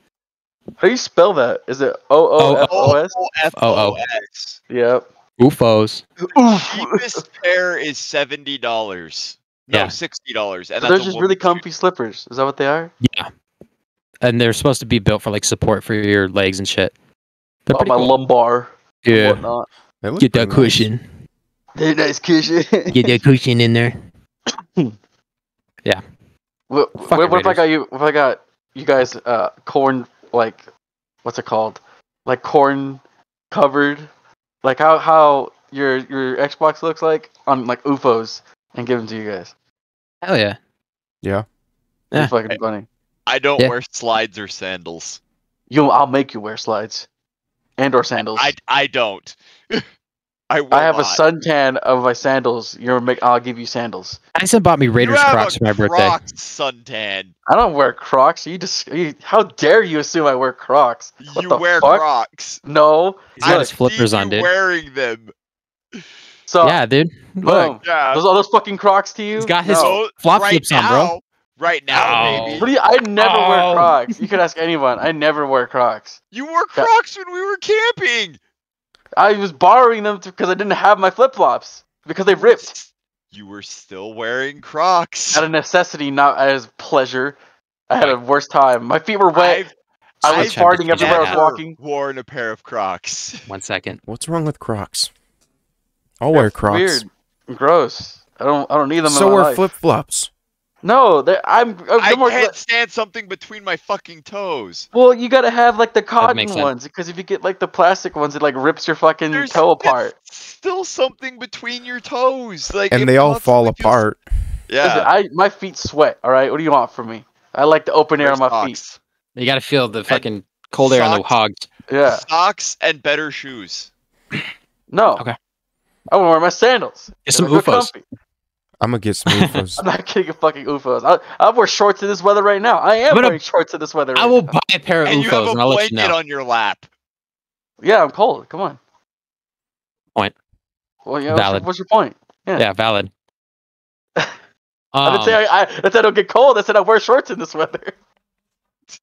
How do you spell that? Is it O O F O S? O O F O S. Yep. U F Os. The cheapest pair is seventy dollars. No, yeah. sixty dollars. And so they're just really comfy shoes. Slippers. Is that what they are? Yeah. And they're supposed to be built for like support for your legs and shit. They're oh, my cool. lumbar. Yeah. Get that nice. cushion. That nice cushion. Get that cushion in there. Yeah. What, what, what if I got you? What if I got you guys? Uh, corn like, what's it called? Like corn covered. Like how how your your Xbox looks like on like U F Os and give them to you guys. Hell yeah, yeah. It's yeah. fucking funny. I don't yeah. wear slides or sandals. You, I'll make you wear slides, and or sandals. I I don't. I will I have not. a suntan of my sandals. You're make. I'll give you sandals. Tyson bought me Raiders Crocs for my birthday. Crocs suntan. I don't wear Crocs. You just. You, how dare you assume I wear Crocs? What you the wear fuck? Crocs? No. He's got his flippers on, dude. Wearing them. So yeah, dude. Look, yeah. Those all those fucking Crocs to you? He's got his no. flop right flips now, on, bro. Right now, oh. baby. You, I never oh. wear Crocs. You could ask anyone. I never wear Crocs. You wore Crocs yeah. when we were camping. I was borrowing them because I didn't have my flip flops because they ripped. You were still wearing Crocs. Out of necessity, not as pleasure. I had a worse time. My feet were wet. I've, I was farting everywhere I was walking. Worn a pair of Crocs. One second. What's wrong with Crocs? I'll That's wear Crocs. Weird. Gross. I don't. I don't need them. So in my are flip flops. No, I'm. I'm I more can't stand something between my fucking toes. Well, you gotta have like the cotton ones because if you get like the plastic ones, it like rips your fucking There's, toe apart. Still something between your toes, like and they all fall apart. Feels... Yeah, Listen, I my feet sweat. All right, what do you want from me? I like the open There's air on my socks. feet. You gotta feel the fucking and cold socks, air on the hogs. Yeah, socks and better shoes. No, okay. I want to wear my sandals. Get some U F Os. I'm gonna get some U F Os. I'm not getting a fucking U F Os. I'll, I'll wear shorts in this weather right now. I am gonna, wearing shorts in this weather right now. I will now. buy a pair of and U F Os you have a and I'll let you know. on your lap. Yeah, I'm cold. Come on. Point. Well, yeah, valid. What's your, what's your point? Yeah, yeah valid. um, I didn't say I, I, I said I don't get cold. I said I wear shorts in this weather.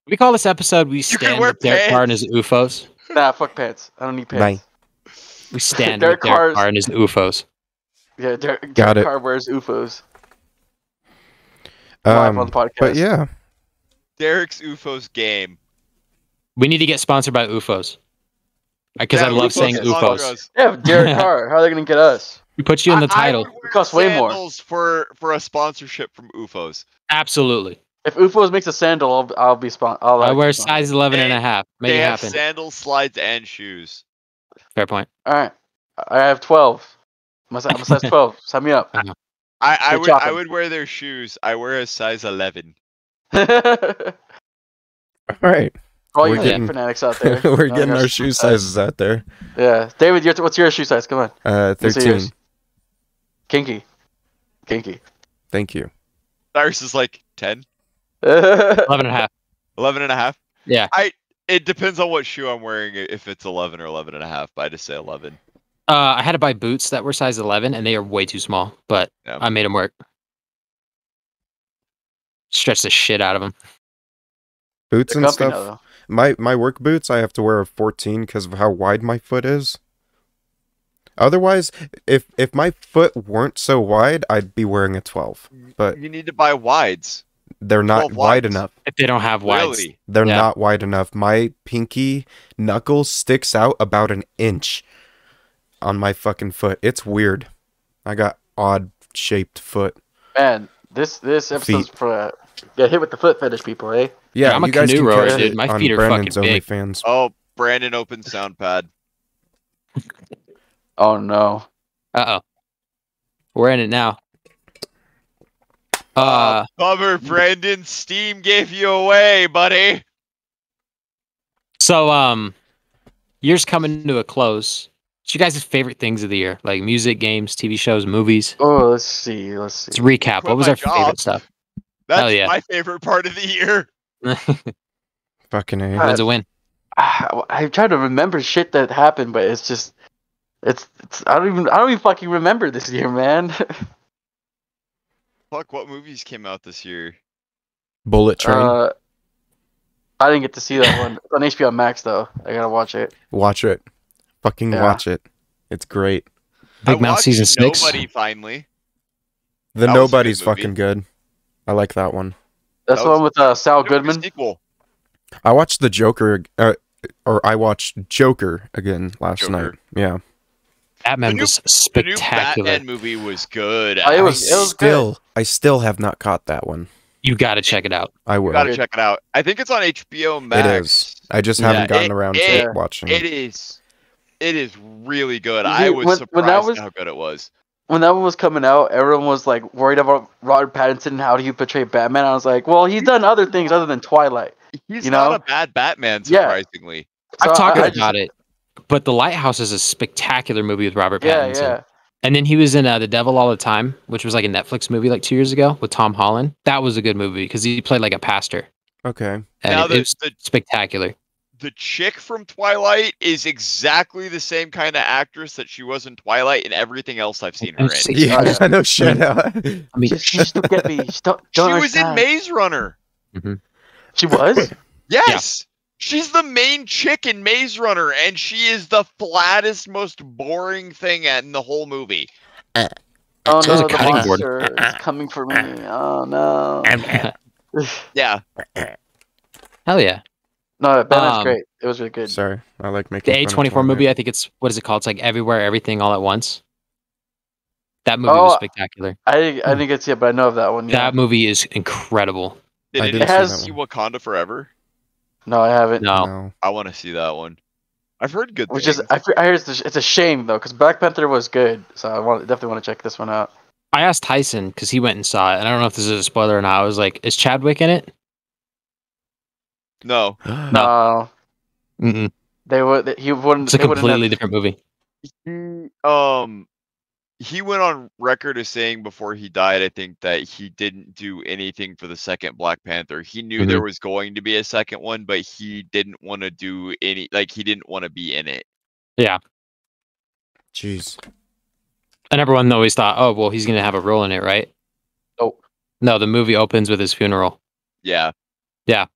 We call this episode We Stand with Derek Carr and His U F Os. Nah, fuck pants. I don't need pants. Bye. We Stand Derek with Derek Carr and His U F Os. Yeah, Derek, Got Derek it. Carr wears U F Os. Live um, on the podcast. But yeah. Derek's U F Os game. We need to get sponsored by U F Os. Because yeah, I love U F Os saying U F Os. Yeah, Derek Carr. How are they going to get us? We put you in the I, title. It costs way more. For, for a sponsorship from U F Os. Absolutely. If U F Os makes a sandal, I'll, I'll be sponsored. I wear size eleven and, and a half. Make it happen. Sandals, slides, and shoes. Fair point. All right. I have twelve. I'm a size twelve. Sign me up. I, I would chopping. I would wear their shoes. I wear a size eleven. All right. All you getting, fanatics out there. We're oh, getting our shoe sizes out there. Yeah. David, your, what's your shoe size? Come on. Uh, thirteen. Kinky. Kinky. Thank you. Cyrus is like ten. eleven and a half. eleven and a half? Yeah. I. It depends on what shoe I'm wearing, if it's eleven or eleven and a half, but I just say eleven. Uh, I had to buy boots that were size eleven, and they are way too small, but yeah. I made them work. Stretch the shit out of them. Boots They're and stuff. Now, my my work boots, I have to wear a fourteen because of how wide my foot is. Otherwise, if if my foot weren't so wide, I'd be wearing a twelve. But you need to buy wides. They're not wide enough. If they don't have wides, really? They're yeah. not wide enough. My pinky knuckle sticks out about an inch on my fucking foot. It's weird. I got odd shaped foot. Man, this this episode's feet. for uh, get hit with the foot fetish people, eh? Yeah, yeah I'm you a canoe rower, dude. My feet are Brandon's fucking big. Fans. Oh, Brandon, open soundpad. Oh no. Uh oh. We're in it now. Uh, cover, Brandon. Steam gave you away, buddy. So, um, year's coming to a close. What's you guys' favorite things of the year? Like music, games, T V shows, movies? Oh, let's see. Let's see. Let's recap. What was our job. favorite stuff? That's Hell yeah. my favorite part of the year. Fucking A. That's a win. I, I try to remember shit that happened, but it's just, it's, it's, I don't even, I don't even fucking remember this year, man. Fuck, what movies came out this year? Bullet Train. Uh, I didn't get to see that one. It's on H B O Max, though. I gotta watch it. Watch it. Fucking yeah. watch it. It's great. Big I Mouth Season six. Nobody, finally. The that Nobody's good fucking good. I like that one. That's that the one with uh, Sal Goodman? Sequel. I watched The Joker, uh, or I watched Joker again last Joker. night. Yeah. Batman new, was spectacular. The new Batman movie was good. Oh, it was, I, it was still, good. I still have not caught that one. You gotta check it out. I will. You gotta check it out. I think it's on H B O Max. It is. I just yeah, haven't gotten it, around it, to watching it. It is. It is really good. I was when, surprised when that was, at how good it was. When that one was coming out, everyone was like worried about Robert Pattinson and how do you portray Batman. I was like, well, he's done other things other than Twilight. He's you not know? a bad Batman, surprisingly. Yeah. So I've talked I, I just, about it. But The Lighthouse is a spectacular movie with Robert Pattinson. Yeah, yeah. And then he was in uh, The Devil All the Time, which was like a Netflix movie like two years ago with Tom Holland. That was a good movie because he played like a pastor. Okay. And now it, the, it was the, spectacular. The chick from Twilight is exactly the same kind of actress that she was in Twilight and everything else I've seen her in. Yeah, I know shit. I mean, she, she, still get me. she, don't, don't she was in Maze Runner. Mm-hmm. She was? Yes. Yeah. She's the main chick in Maze Runner, and she is the flattest, most boring thing in the whole movie. Uh, oh no, the monster is coming for me. Oh no. Yeah. Hell yeah. No, Batman's um, great. It was really good. Sorry, I like making the A twenty-four movie. I think it's, what is it called? It's like Everywhere, Everything, All at Once. That movie oh, was spectacular. I I didn't get to see it, but I know of that one. Yeah. That movie is incredible. Did I it, it has see Wakanda Forever? No, I haven't. No, no. I want to see that one. I've heard good Which things. Is, I, I heard it's, it's a shame, though, because Black Panther was good, so I want, definitely want to check this one out. I asked Tyson, because he went and saw it, and I don't know if this is a spoiler or not. I was like, is Chadwick in it? No. No. Mm -mm. They would, they, he wouldn't, it's a they completely have... different movie. He, um, he went on record as saying before he died, I think, that he didn't do anything for the second Black Panther. He knew mm-hmm. there was going to be a second one, but he didn't want to do any, like, he didn't want to be in it. Yeah. Jeez. And everyone always thought, oh, well, he's going to have a role in it, right? Oh. No, the movie opens with his funeral. Yeah. Yeah.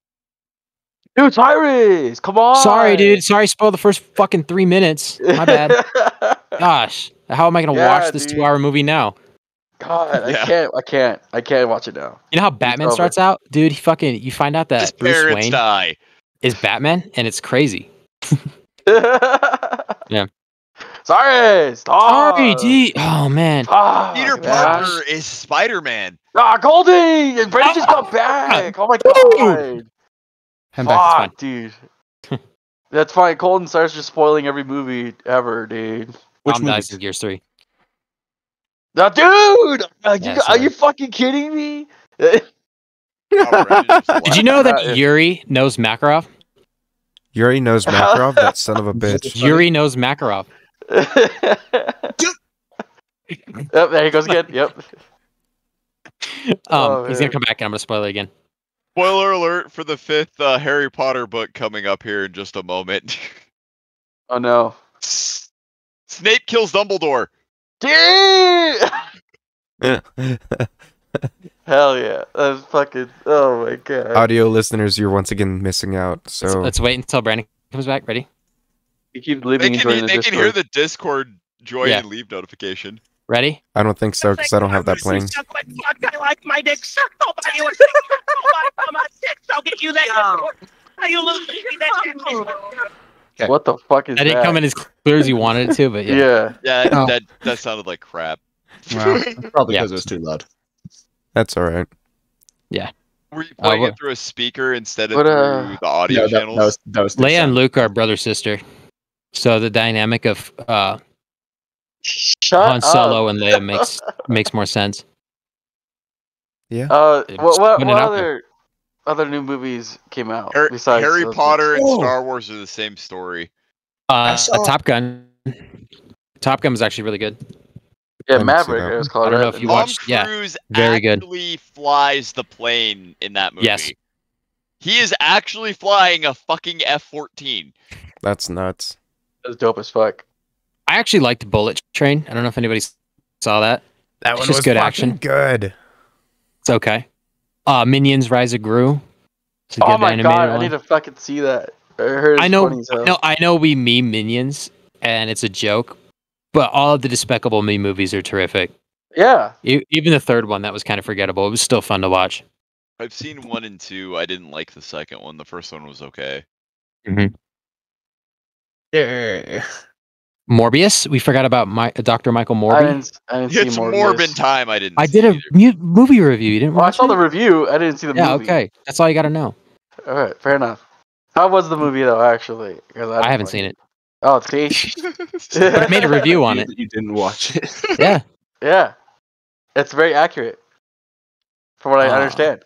Dude, Tyrese, come on. Sorry, dude. Sorry, I spoiled the first fucking three minutes. My bad. Gosh. How am I gonna yeah, watch this two-hour movie now? God, yeah. I can't, I can't, I can't watch it now. You know how Batman starts out, dude? He fucking, you find out that His Bruce Wayne die. is Batman, and it's crazy. yeah. Sorry, stop. Sorry, D. Oh man. Oh, Peter Parker is Spider-Man. Ah, Goldie and Brady just got back. Oh my god. I'm back. Fuck, dude. That's fine. Colton starts just spoiling every movie ever, dude. Which one is Gears three? Now, dude, are, yeah, you, are you fucking kidding me? Did you know that Yuri knows Makarov? Yuri knows Makarov, that son of a bitch. Yuri knows Makarov. Yep, there he goes again. Yep. Um, oh, he's going to come back and I'm going to spoil it again. Spoiler alert for the fifth uh, Harry Potter book coming up here in just a moment. Oh, no. S Snape kills Dumbledore. Hell yeah. That's fucking... Oh, my God. Audio listeners, you're once again missing out. So Let's, let's wait until Brandon comes back. Ready? He keeps leaving. They, can, he, the they can hear the Discord join yeah. and leave notification. Ready? I don't think so, because I don't have that playing. I like my dick. Suck nobody with dick. Suck my dick. I'll get you that. How you losing me that shit? What the fuck is that? That didn't come in as clear as you wanted it to, but yeah. Yeah, yeah oh. that, that sounded like crap. Wow. Probably because yeah. it was too loud. That's all right. Yeah. Were you playing uh, what, it through a speaker instead of what, uh, through the audio no, that, channels? That was, that was Leia and Luke are brother-sister. So the dynamic of... Uh, Shut Han Solo up. and Leia makes makes more sense. Yeah. Uh, what what, what other other new movies came out Harry, besides Harry Potter movies? and oh. Star Wars are the same story? Uh, saw... Top Gun. Top Gun was actually really good. Yeah, Maverick. It was called. I don't know if you Tom watched. Cruise yeah, very good. Actually flies the plane in that movie. Yes. He is actually flying a fucking F fourteen. That's nuts. That's dope as fuck. I actually liked Bullet Train. I don't know if anybody saw that. That it's one just was good action. Good. It's okay. Uh, Minions: Rise of Gru. It's a oh good my god! One. I need to fucking see that. I, heard I know. I know. I know. We meme Minions, and it's a joke. But all of the Despicable Me movies are terrific. Yeah. E even the third one that was kind of forgettable. It was still fun to watch. I've seen one and two. I didn't like the second one. The first one was okay. Mm-hmm. Yeah. Morbius? We forgot about my, uh, Doctor Michael Morbius. I didn't, I didn't it's see Morbius. Morbin time. I didn't. I see did a mu movie review. You didn't watch well, I saw it? the review. I didn't see the yeah, movie. Yeah, okay. That's all you got to know. All right, fair enough. How was the movie though? Actually, I, I haven't like... seen it. Oh, see, I made a review on it. You didn't watch it. Yeah, yeah. It's very accurate, from what I uh, understand.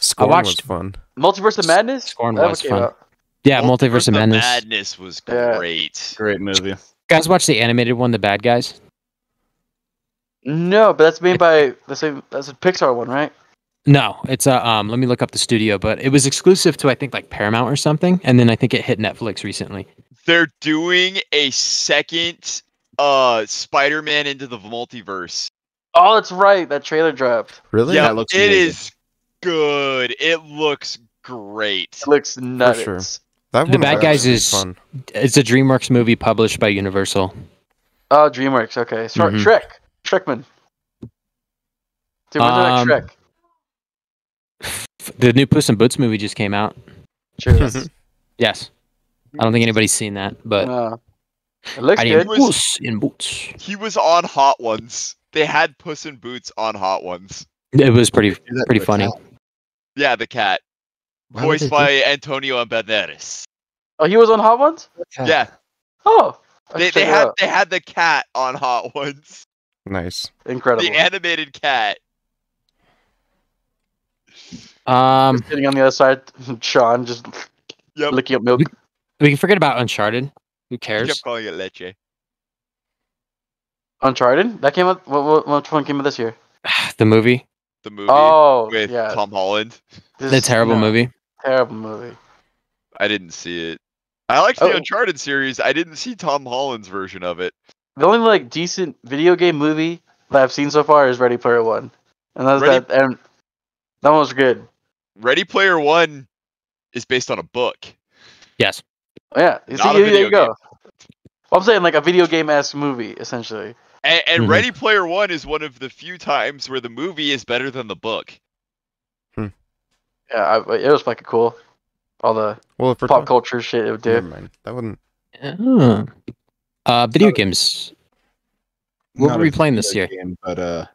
Scorn I watched was fun. Multiverse of Madness. Scorn that was fun. Out. Yeah, Multiverse of Madness. Madness was great. Yeah. Great movie. Guys, watch the animated one, The Bad Guys. No, but that's made by the same. That's a Pixar one, right? No, it's a. Um, let me look up the studio, but it was exclusive to I think like Paramount or something, and then I think it hit Netflix recently. They're doing a second uh, Spider-Man Into the Multiverse. Oh, that's right. That trailer dropped. Really? Yeah, that looks it amazing. is good. It looks great. It looks nuts. For sure. That the Bad Guys is fun. It's a DreamWorks movie published by Universal. Oh, DreamWorks. Okay. So, mm-hmm. Shrek. Shrekman. Dude, when's um, the next Shrek? The new Puss in Boots movie just came out. Sure. Yes. I don't think anybody's seen that, but... Uh, it looks I good. Was, Puss in Boots. He was on Hot Ones. They had Puss in Boots on Hot Ones. It was pretty pretty funny. Cat? Yeah, the cat. Why Voiced by do? Antonio Banderas. Oh, he was on Hot Ones? Yeah. yeah. Oh. They, they, had, they had the cat on Hot Ones. Nice. Incredible. The animated cat. Um, just sitting on the other side, Sean just yep. licking up milk. We, we can forget about Uncharted. Who cares? Keep calling it Leche. Uncharted? That came out. What, what, which one came out this year? The movie. The movie oh, with yeah. Tom Holland. This the terrible no. movie. Terrible movie. I didn't see it. I liked the oh. Uncharted series. I didn't see Tom Holland's version of it. The only like decent video game movie that I've seen so far is Ready Player One, and that's Ready... that. And that one was good. Ready Player One is based on a book. Yes. Oh, yeah. Not see, a video there you go. Game. Well, I'm saying like a video game esque movie essentially. And, and mm-hmm. Ready Player One is one of the few times where the movie is better than the book. Hmm. Yeah, I, it was fucking cool. All the well, pop talking, culture shit it would do. Never mind. That wouldn't. Uh, uh, video not games. What were we playing this year? Game, but uh,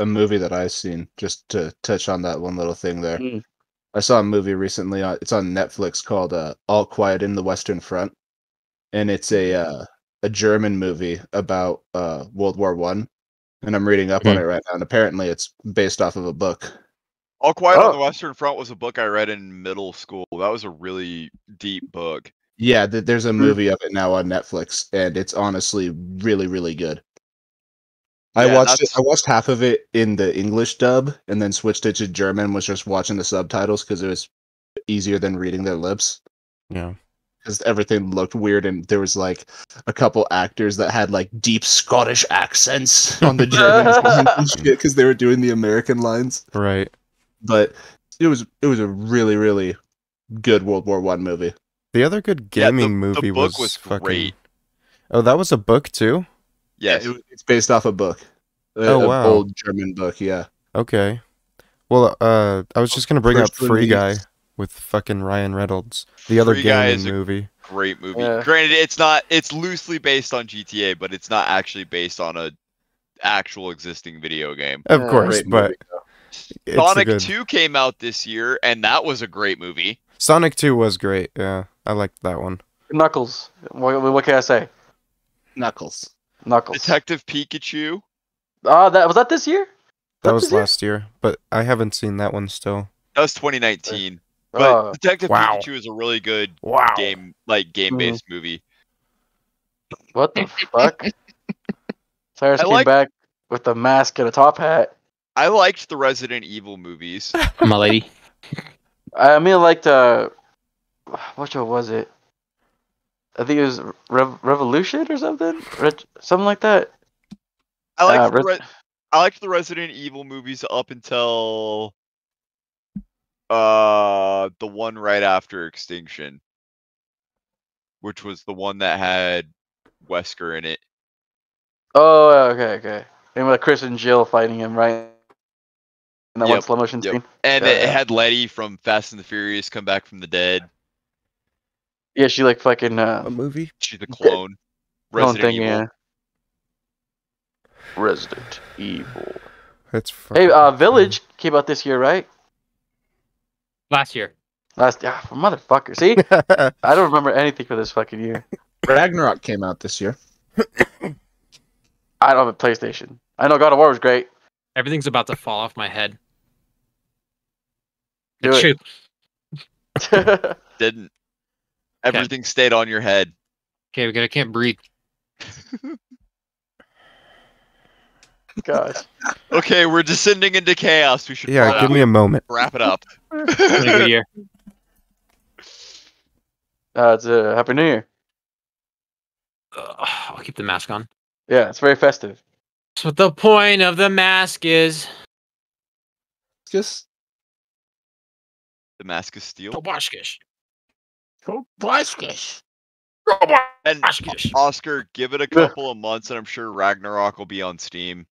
a movie that I've seen. Just to touch on that one little thing there, mm. I saw a movie recently. On, it's on Netflix called uh, "All Quiet in the Western Front," and it's a. Uh, A German movie about uh, World War One, and I'm reading up mm-hmm. on it right now. And apparently, it's based off of a book. All Quiet oh. on the Western Front was a book I read in middle school. That was a really deep book. Yeah, th- there's a movie of it now on Netflix, and it's honestly really, really good. I yeah, watched it, I watched half of it in the English dub, and then switched it to German. Was just watching the subtitles because it was easier than reading their lips. Yeah, because everything looked weird, and there was like a couple actors that had like deep Scottish accents on the German shit because they were doing the American lines. Right, but it was it was a really, really good World War One movie. The other good gaming yeah, the, movie the book was, was fucking... great. Oh, that was a book too. Yes. Yeah, it, it's based off a book. A, oh, wow. An old German book, yeah. Okay. Well, uh, I was just going to bring First up Free Guy with fucking Ryan Reynolds. The other Free Guy is a movie. Great movie. Yeah. Granted, it's not it's loosely based on G T A, but it's not actually based on a actual existing video game. Of yeah, course, but movie, Sonic good... two came out this year, and that was a great movie. Sonic two was great. Yeah, I liked that one. Knuckles. What, what can I say? Knuckles. Knuckles. Detective Pikachu. Ah, uh, that was that this year. That, that was last year? year, but I haven't seen that one still. That was twenty nineteen. Uh, but Detective wow. Pikachu is a really good wow. game, like game-based mm-hmm. movie. What the fuck? Cyrus I came liked... back with a mask and a top hat. I liked the Resident Evil movies. My lady. I mean, like the which one was it? I think it was Re- Revolution or something, Re- something like that. I liked, uh, the Re- I liked the Resident Evil movies up until uh the one right after Extinction, which was the one that had Wesker in it. Oh, okay, okay. And with Chris and Jill fighting him, right? In that yep, one slow motion yep. scene. And yeah, it yeah. had Letty from Fast and the Furious come back from the dead. Yeah, she like fucking uh, a movie. She's the clone. Yeah. Resident clone thing, Evil. Yeah. Resident Evil. That's hey, uh, Village funny. Came out this year, right? Last year. Last year, ah, motherfucker. See, I don't remember anything for this fucking year. Ragnarok came out this year. I don't have a PlayStation. I know God of War was great. Everything's about to fall off my head. Do it. Shoot. Didn't. Everything okay. stayed on your head. Okay, we got. I can't breathe. Gosh. Okay, we're descending into chaos. We should. Yeah, give me a moment. Wrap it up. It's a good year. Uh, it's a happy New Year. Uh, I'll keep the mask on. Yeah, it's very festive. That's what the point of the mask is. Just the mask is steel. Tobashkish. And Oscar, give it a couple of months, and I'm sure Ragnarok will be on Steam.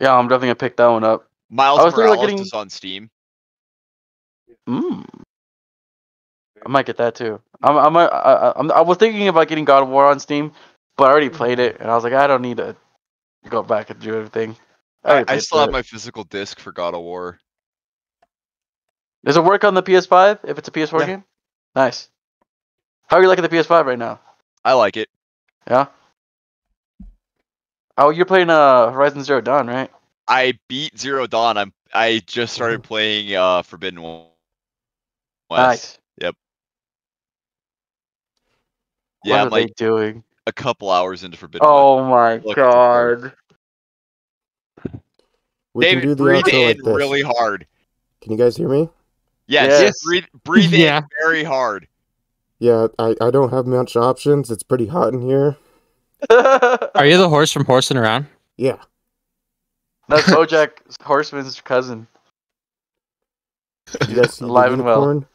Yeah, I'm definitely gonna pick that one up. Miles Morales getting... is on Steam. Mm. I might get that too. I'm, I'm, I, I, I'm, I was thinking about getting God of War on Steam, but I already played it, and I was like, I don't need to go back and do everything. I, I still have it. My physical disc for God of War. Does it work on the P S five if it's a P S four yeah. game? Nice. How are you liking the P S five right now? I like it. Yeah? Oh, you're playing uh, Horizon Zero Dawn, right? I beat Zero Dawn. I'm, I just started playing uh, Forbidden West. Nice. Yep. What yeah, are I'm, like, they doing? A couple hours into Forbidden oh West. Oh my god. They breathe in like really hard. Can you guys hear me? Yes. yes. yes. Breathe, breathe yeah. in very hard. Yeah, I, I don't have much options. It's pretty hot in here. Are you the horse from Horsing Around? Yeah. That's BoJack Horseman's cousin. He's alive and well.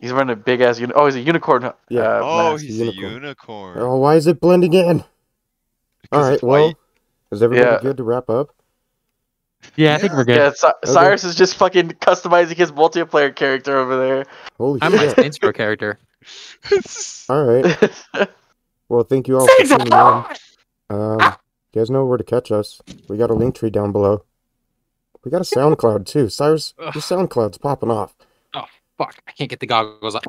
He's wearing a big-ass uni- Oh, he's a unicorn. Uh, yeah. Oh, he's a unicorn. a unicorn. Oh, why is it blending in? All right, well, white. Is everybody yeah. good to wrap up? Yeah, I think we're good. Yeah, Cy- okay. Cyrus is just fucking customizing his multiplayer character over there. Holy I'm shit. I'm my Inspiro character. Alright. Well, thank you all for tuning in. Um, ah. You guys know where to catch us. We got a link tree down below. We got a SoundCloud, too. Cyrus, Ugh. your SoundCloud's popping off. Oh, fuck. I can't get the goggles on.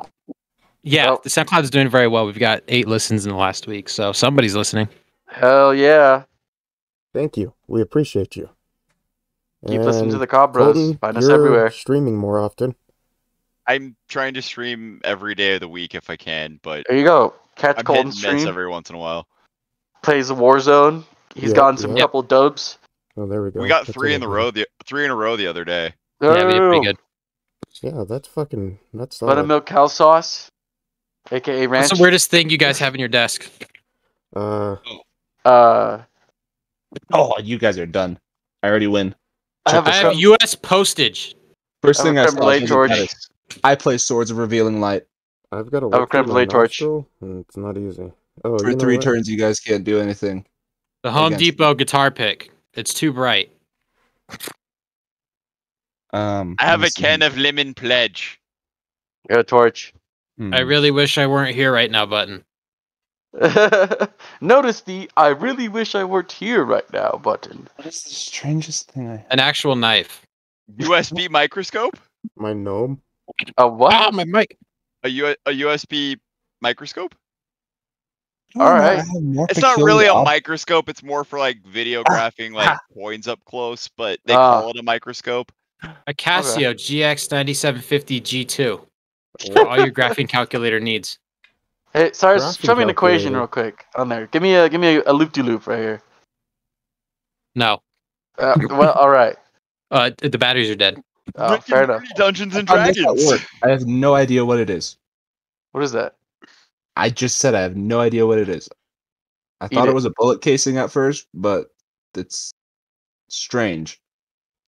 Yeah, well, the SoundCloud's doing very well. We've got eight listens in the last week, so somebody's listening. Hell yeah. Thank you. We appreciate you. Keep and listening to the Cobb Bros. Find us everywhere. Streaming more often. I'm trying to stream every day of the week if I can, but there you go. Catch I'm Colton stream every once in a while. Plays Warzone. He's yeah, gotten some yeah. couple dubs. Oh, there we go. We got that's three in the row. The three in a row the other day. Oh. Yeah, we did pretty good. Yeah, that's fucking nuts. Buttermilk cow sauce, aka ranch. What's the weirdest thing you guys have in your desk? Uh. Uh. Oh, you guys are done. I already win. I have, I have U S postage. First thing I saw. I play Swords of Revealing Light. I've got a Cremblade torch. It's not easy. Oh, for three turns, you guys can't do anything. The Home Depot guitar pick. It's too bright. Um, I have a can of lemon pledge. Got a torch. Hmm. I really wish I weren't here right now, button. Notice the I really wish I weren't here right now button. What is the strangest thing I have? An actual knife. U S B microscope? My gnome. A what? Ah, my mic. A, U- a U S B microscope? All right. It's not really a microscope. It's more for like videographing like coins up close, but they uh, call it a microscope. A Casio okay. G X nine seven five zero G two. All your graphing calculator needs. Hey, sorry, show me an equation real quick on there. Give me a give me a loop de loop right here. No. Uh, well, all right. Uh, the batteries are dead. Oh, fair enough. Dungeons and Dragons. I have no idea what it is. What is that? I just said I have no idea what it is. I Eat thought it. it was a bullet casing at first, but it's strange.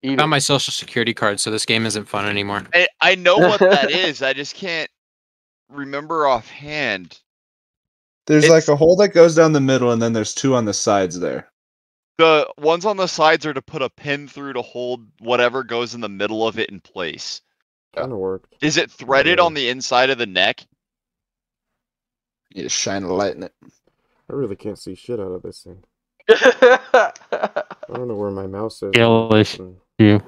Eat I found it. my social security card, so this game isn't fun anymore. I, I know what that is. I just can't remember offhand. There's it's, like a hole that goes down the middle, and then there's two on the sides there. The ones on the sides are to put a pin through to hold whatever goes in the middle of it in place. Kind of worked. Is it threaded on the inside of the neck? You just shine a light in it. I really can't see shit out of this thing. I don't know where my mouse is. Yeah.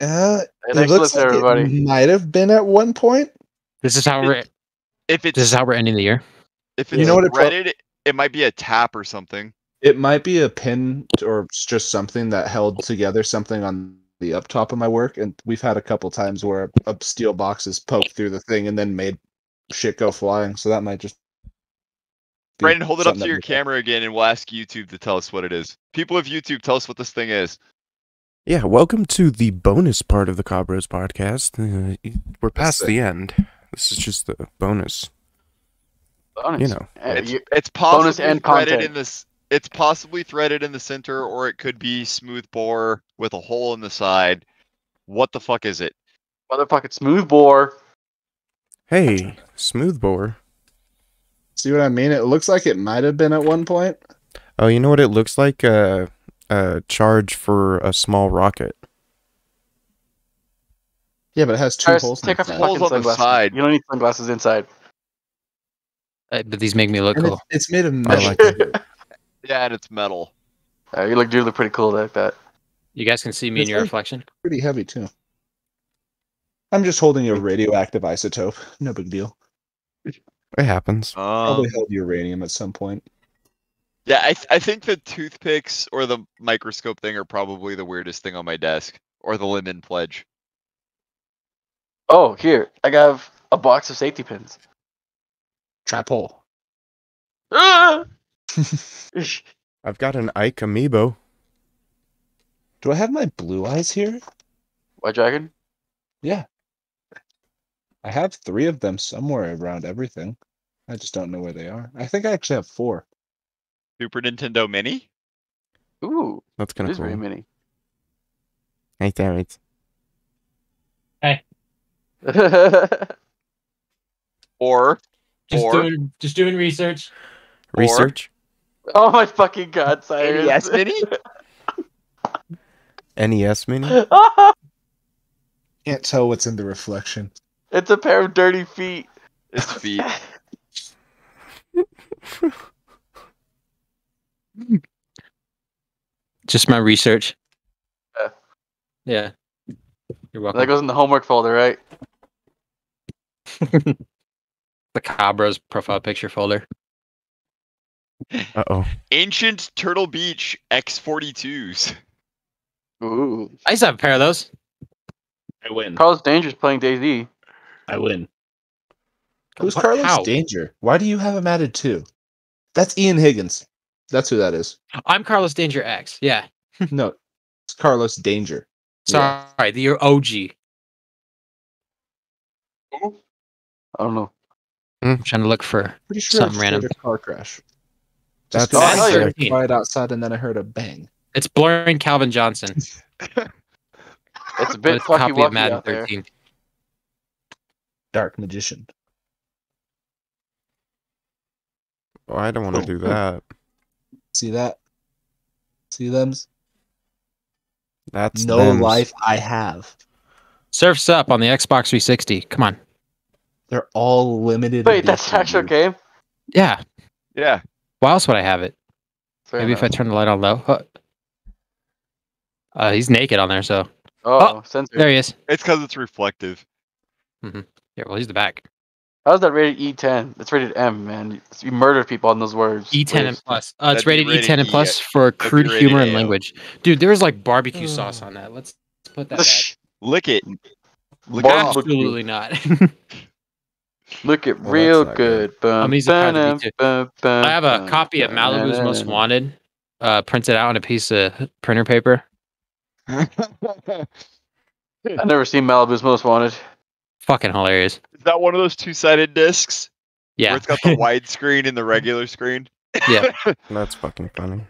Uh, it looks like everybody. It might have been at one point. This is how we're. If it's, this is how we're ending the year. If it's you know what threaded, it, it might be a tap or something. It might be a pin or just something that held together something on the up top of my work, and we've had a couple times where a steel box is poked through the thing and then made shit go flying. So that might just. Brandon, hold it up to your camera again, and we'll ask YouTube to tell us what it is. People of YouTube, tell us what this thing is. Yeah, welcome to the bonus part of the Cobb Bros Podcast. Uh, we're past the end. This is just the bonus. Bonus. You know, it's, it's possibly bonus threaded in this. It's possibly threaded in the center, or it could be smooth bore with a hole in the side. What the fuck is it? Motherfucking smooth bore. Hey, smooth bore. See what I mean? It looks like it might have been at one point. Oh, you know what it looks like? Uh, a charge for a small rocket. Yeah, but it has two right, holes, take off holes on the side. You don't need sunglasses inside. Uh, but these make me look and cool. It's, it's made of metal. Like it. Yeah, and it's metal. Uh, you look, you look pretty cool like that. You guys can see me it's in your pretty, reflection. Pretty heavy, too. I'm just holding a radioactive isotope. No big deal. It happens. Um, Probably held uranium at some point. Yeah, I th- I think the toothpicks or the microscope thing are probably the weirdest thing on my desk, or the lemon pledge. Oh, here I got a box of safety pins. Trap hole. Ah! I've got an Ike amiibo. Do I have my blue eyes here? White dragon. Yeah. I have three of them somewhere around everything. I just don't know where they are. I think I actually have four. Super Nintendo Mini? Ooh. That's kind of cool. It is very mini. Hey, there it is. Hey. Or. Just, or doing, just doing research. Research? Or, oh my fucking god, Cyrus. N E S Mini? N E S Mini? Can't tell what's in the reflection. It's a pair of dirty feet. It's feet. Just my research. Yeah. Yeah. You're welcome. That goes in the homework folder, right? The Cabra's profile picture folder. Uh-oh. Ancient Turtle Beach X forty-twos. Ooh. I used to have a pair of those. I win. Carlos Danger's playing DayZ. I win. Who's what, Carlos how? Danger? Why do you have him added too? That's Ian Higgins. That's who that is. I'm Carlos Danger X. Yeah. No, it's Carlos Danger. Sorry, yeah. The O G. I don't know. I'm trying to look for Pretty sure something random. A car crash. That's I cried outside and then I heard a bang. It's blurring Calvin Johnson. It's a bit fucking wacky out there. Dark Magician. Oh, I don't want to do that. See that? See thems? That's no thems. Life I have. Surf's Up on the Xbox three sixty. Come on. They're all limited. Wait, that's an actual game? Yeah. Yeah. Why else would I have it? Fair Maybe enough. If I turn the light on low. Oh. Uh, he's naked on there, so. Oh, oh there he is. It's because it's reflective. Mm-hmm. Yeah, well, he's the back. How's that rated E ten? It's rated M, man. You murder people on those words. E ten and plus. Uh, it's rated, rated E ten and plus for crude humor and language. Dude, there was like barbecue mm. sauce on that. Let's, let's put that back. Lick it. Lick Absolutely it. not. Look it well, real good. good. I'm easy bum, bum, bum, bum, I have a bum, copy of Malibu's bum, Most Wanted uh, printed out on a piece of printer paper. I've never seen Malibu's Most Wanted. Fucking hilarious. Is that one of those two-sided discs? Yeah. Where it's got the widescreen and the regular screen? Yeah. That's fucking funny.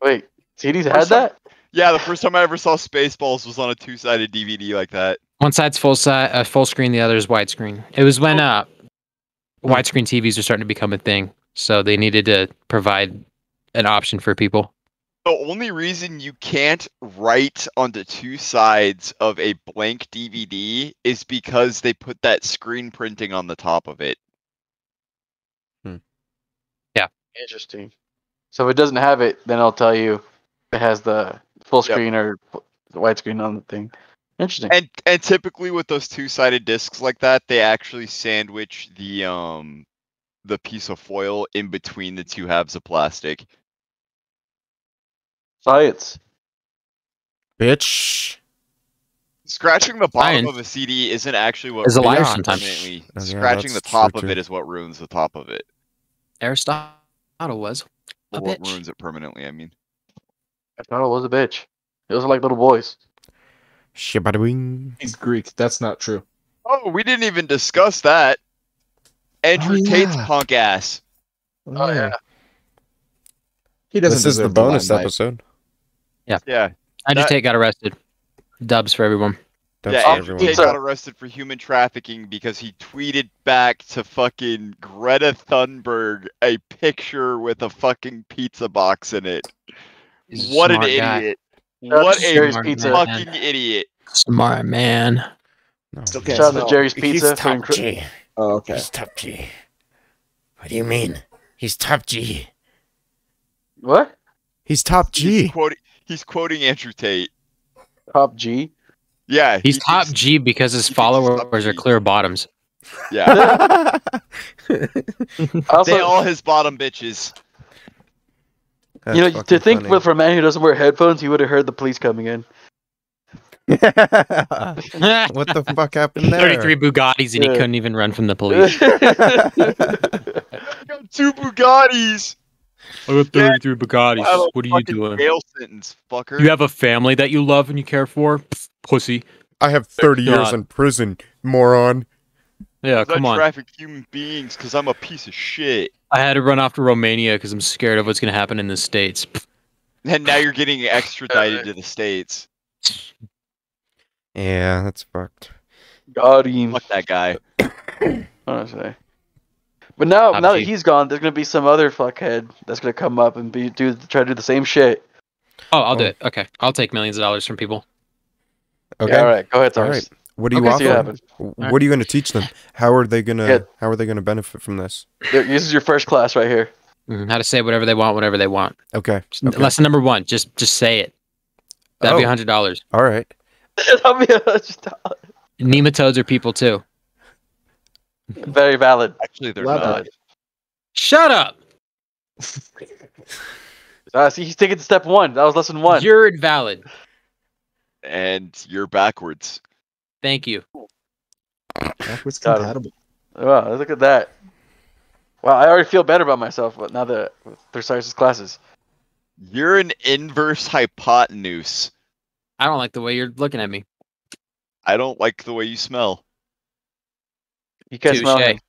Wait, C Ds had that? Yeah, the first time I ever saw Spaceballs was on a two-sided D V D like that. One side's full side, uh, full screen. The other is widescreen. It was when uh, widescreen T Vs are starting to become a thing, so they needed to provide an option for people. The only reason you can't write onto two sides of a blank D V D is because they put that screen printing on the top of it. Hmm. Yeah. Interesting. So if it doesn't have it, then I'll tell you it has the full screen yep. or the widescreen on the thing. Interesting. And and typically with those two-sided discs like that, they actually sandwich the um the piece of foil in between the two halves of plastic. Science. Bitch. Scratching the bottom Science. of a C D isn't actually what ruins it sometimes. Oh, Scratching yeah, the top so of it is what ruins the top of it. Aristotle was a what bitch. ruins it permanently, I mean. Aristotle was a bitch. Those are like little boys. He's Greek. That's not true. Oh, we didn't even discuss that. Andrew oh, yeah. Tate's punk ass. Oh yeah. He doesn't. This is the bonus episode. Yeah. Yeah. Andrew Tate got arrested. Dubs for everyone. Dubs yeah, for Andrew everyone. Tate got arrested for human trafficking because he tweeted back to fucking Greta Thunberg a picture with a fucking pizza box in it. He's what an idiot. Guy. What a fucking idiot! Smart man. No. Okay, shout so out to Jerry's Pizza. He's top G. Oh, okay. He's top G. What do you mean? He's top G. What? He's top G. He's quoting, he's quoting Andrew Tate. Top G. Yeah. He's he top thinks, G because his followers are clear bottoms. Yeah. Also, they all his bottom bitches. That's you know, to think funny. For a man who doesn't wear headphones, he would have heard the police coming in. What the fuck happened there? thirty-three Bugattis and yeah. he couldn't even run from the police. I got two Bugattis. I got thirty-three yeah. Bugattis. Wow, what are you doing? Jail sentence, fucker. You have a family that you love and you care for? Pff, pussy. I have thirty They're years not. in prison, moron. Yeah, come on. I traffic human beings because I'm a piece of shit. I had to run off to Romania because I'm scared of what's going to happen in the States. And now you're getting extradited to the States. Yeah, that's fucked. God, you fuck that guy. Honestly. But now, now that he's gone, there's going to be some other fuckhead that's going to come up and be do try to do the same shit. Oh, I'll oh. do it. Okay, I'll take millions of dollars from people. Okay, yeah, all right, go ahead, Tars. All right. What do you okay, offer? What, what right. are you going to teach them? How are they going to? Yeah. How are they going to benefit from this? This is your first class right here. Mm, how to say whatever they want, whatever they want. Okay. okay. Lesson number one: just just say it. That'd oh. be a hundred dollars. All right. That'd be a hundred dollars. Nematodes are people too. Very valid. Actually, they're Love not. It. Shut up. uh, see, he's taking step one. That was lesson one. You're invalid. And you're backwards. Thank you. Backwards compatible. Wow, look at that. Wow, I already feel better about myself, but now that Thesaurus's classes. You're an inverse hypotenuse. I don't like the way you're looking at me. I don't like the way you smell. You can't Touché. smell me.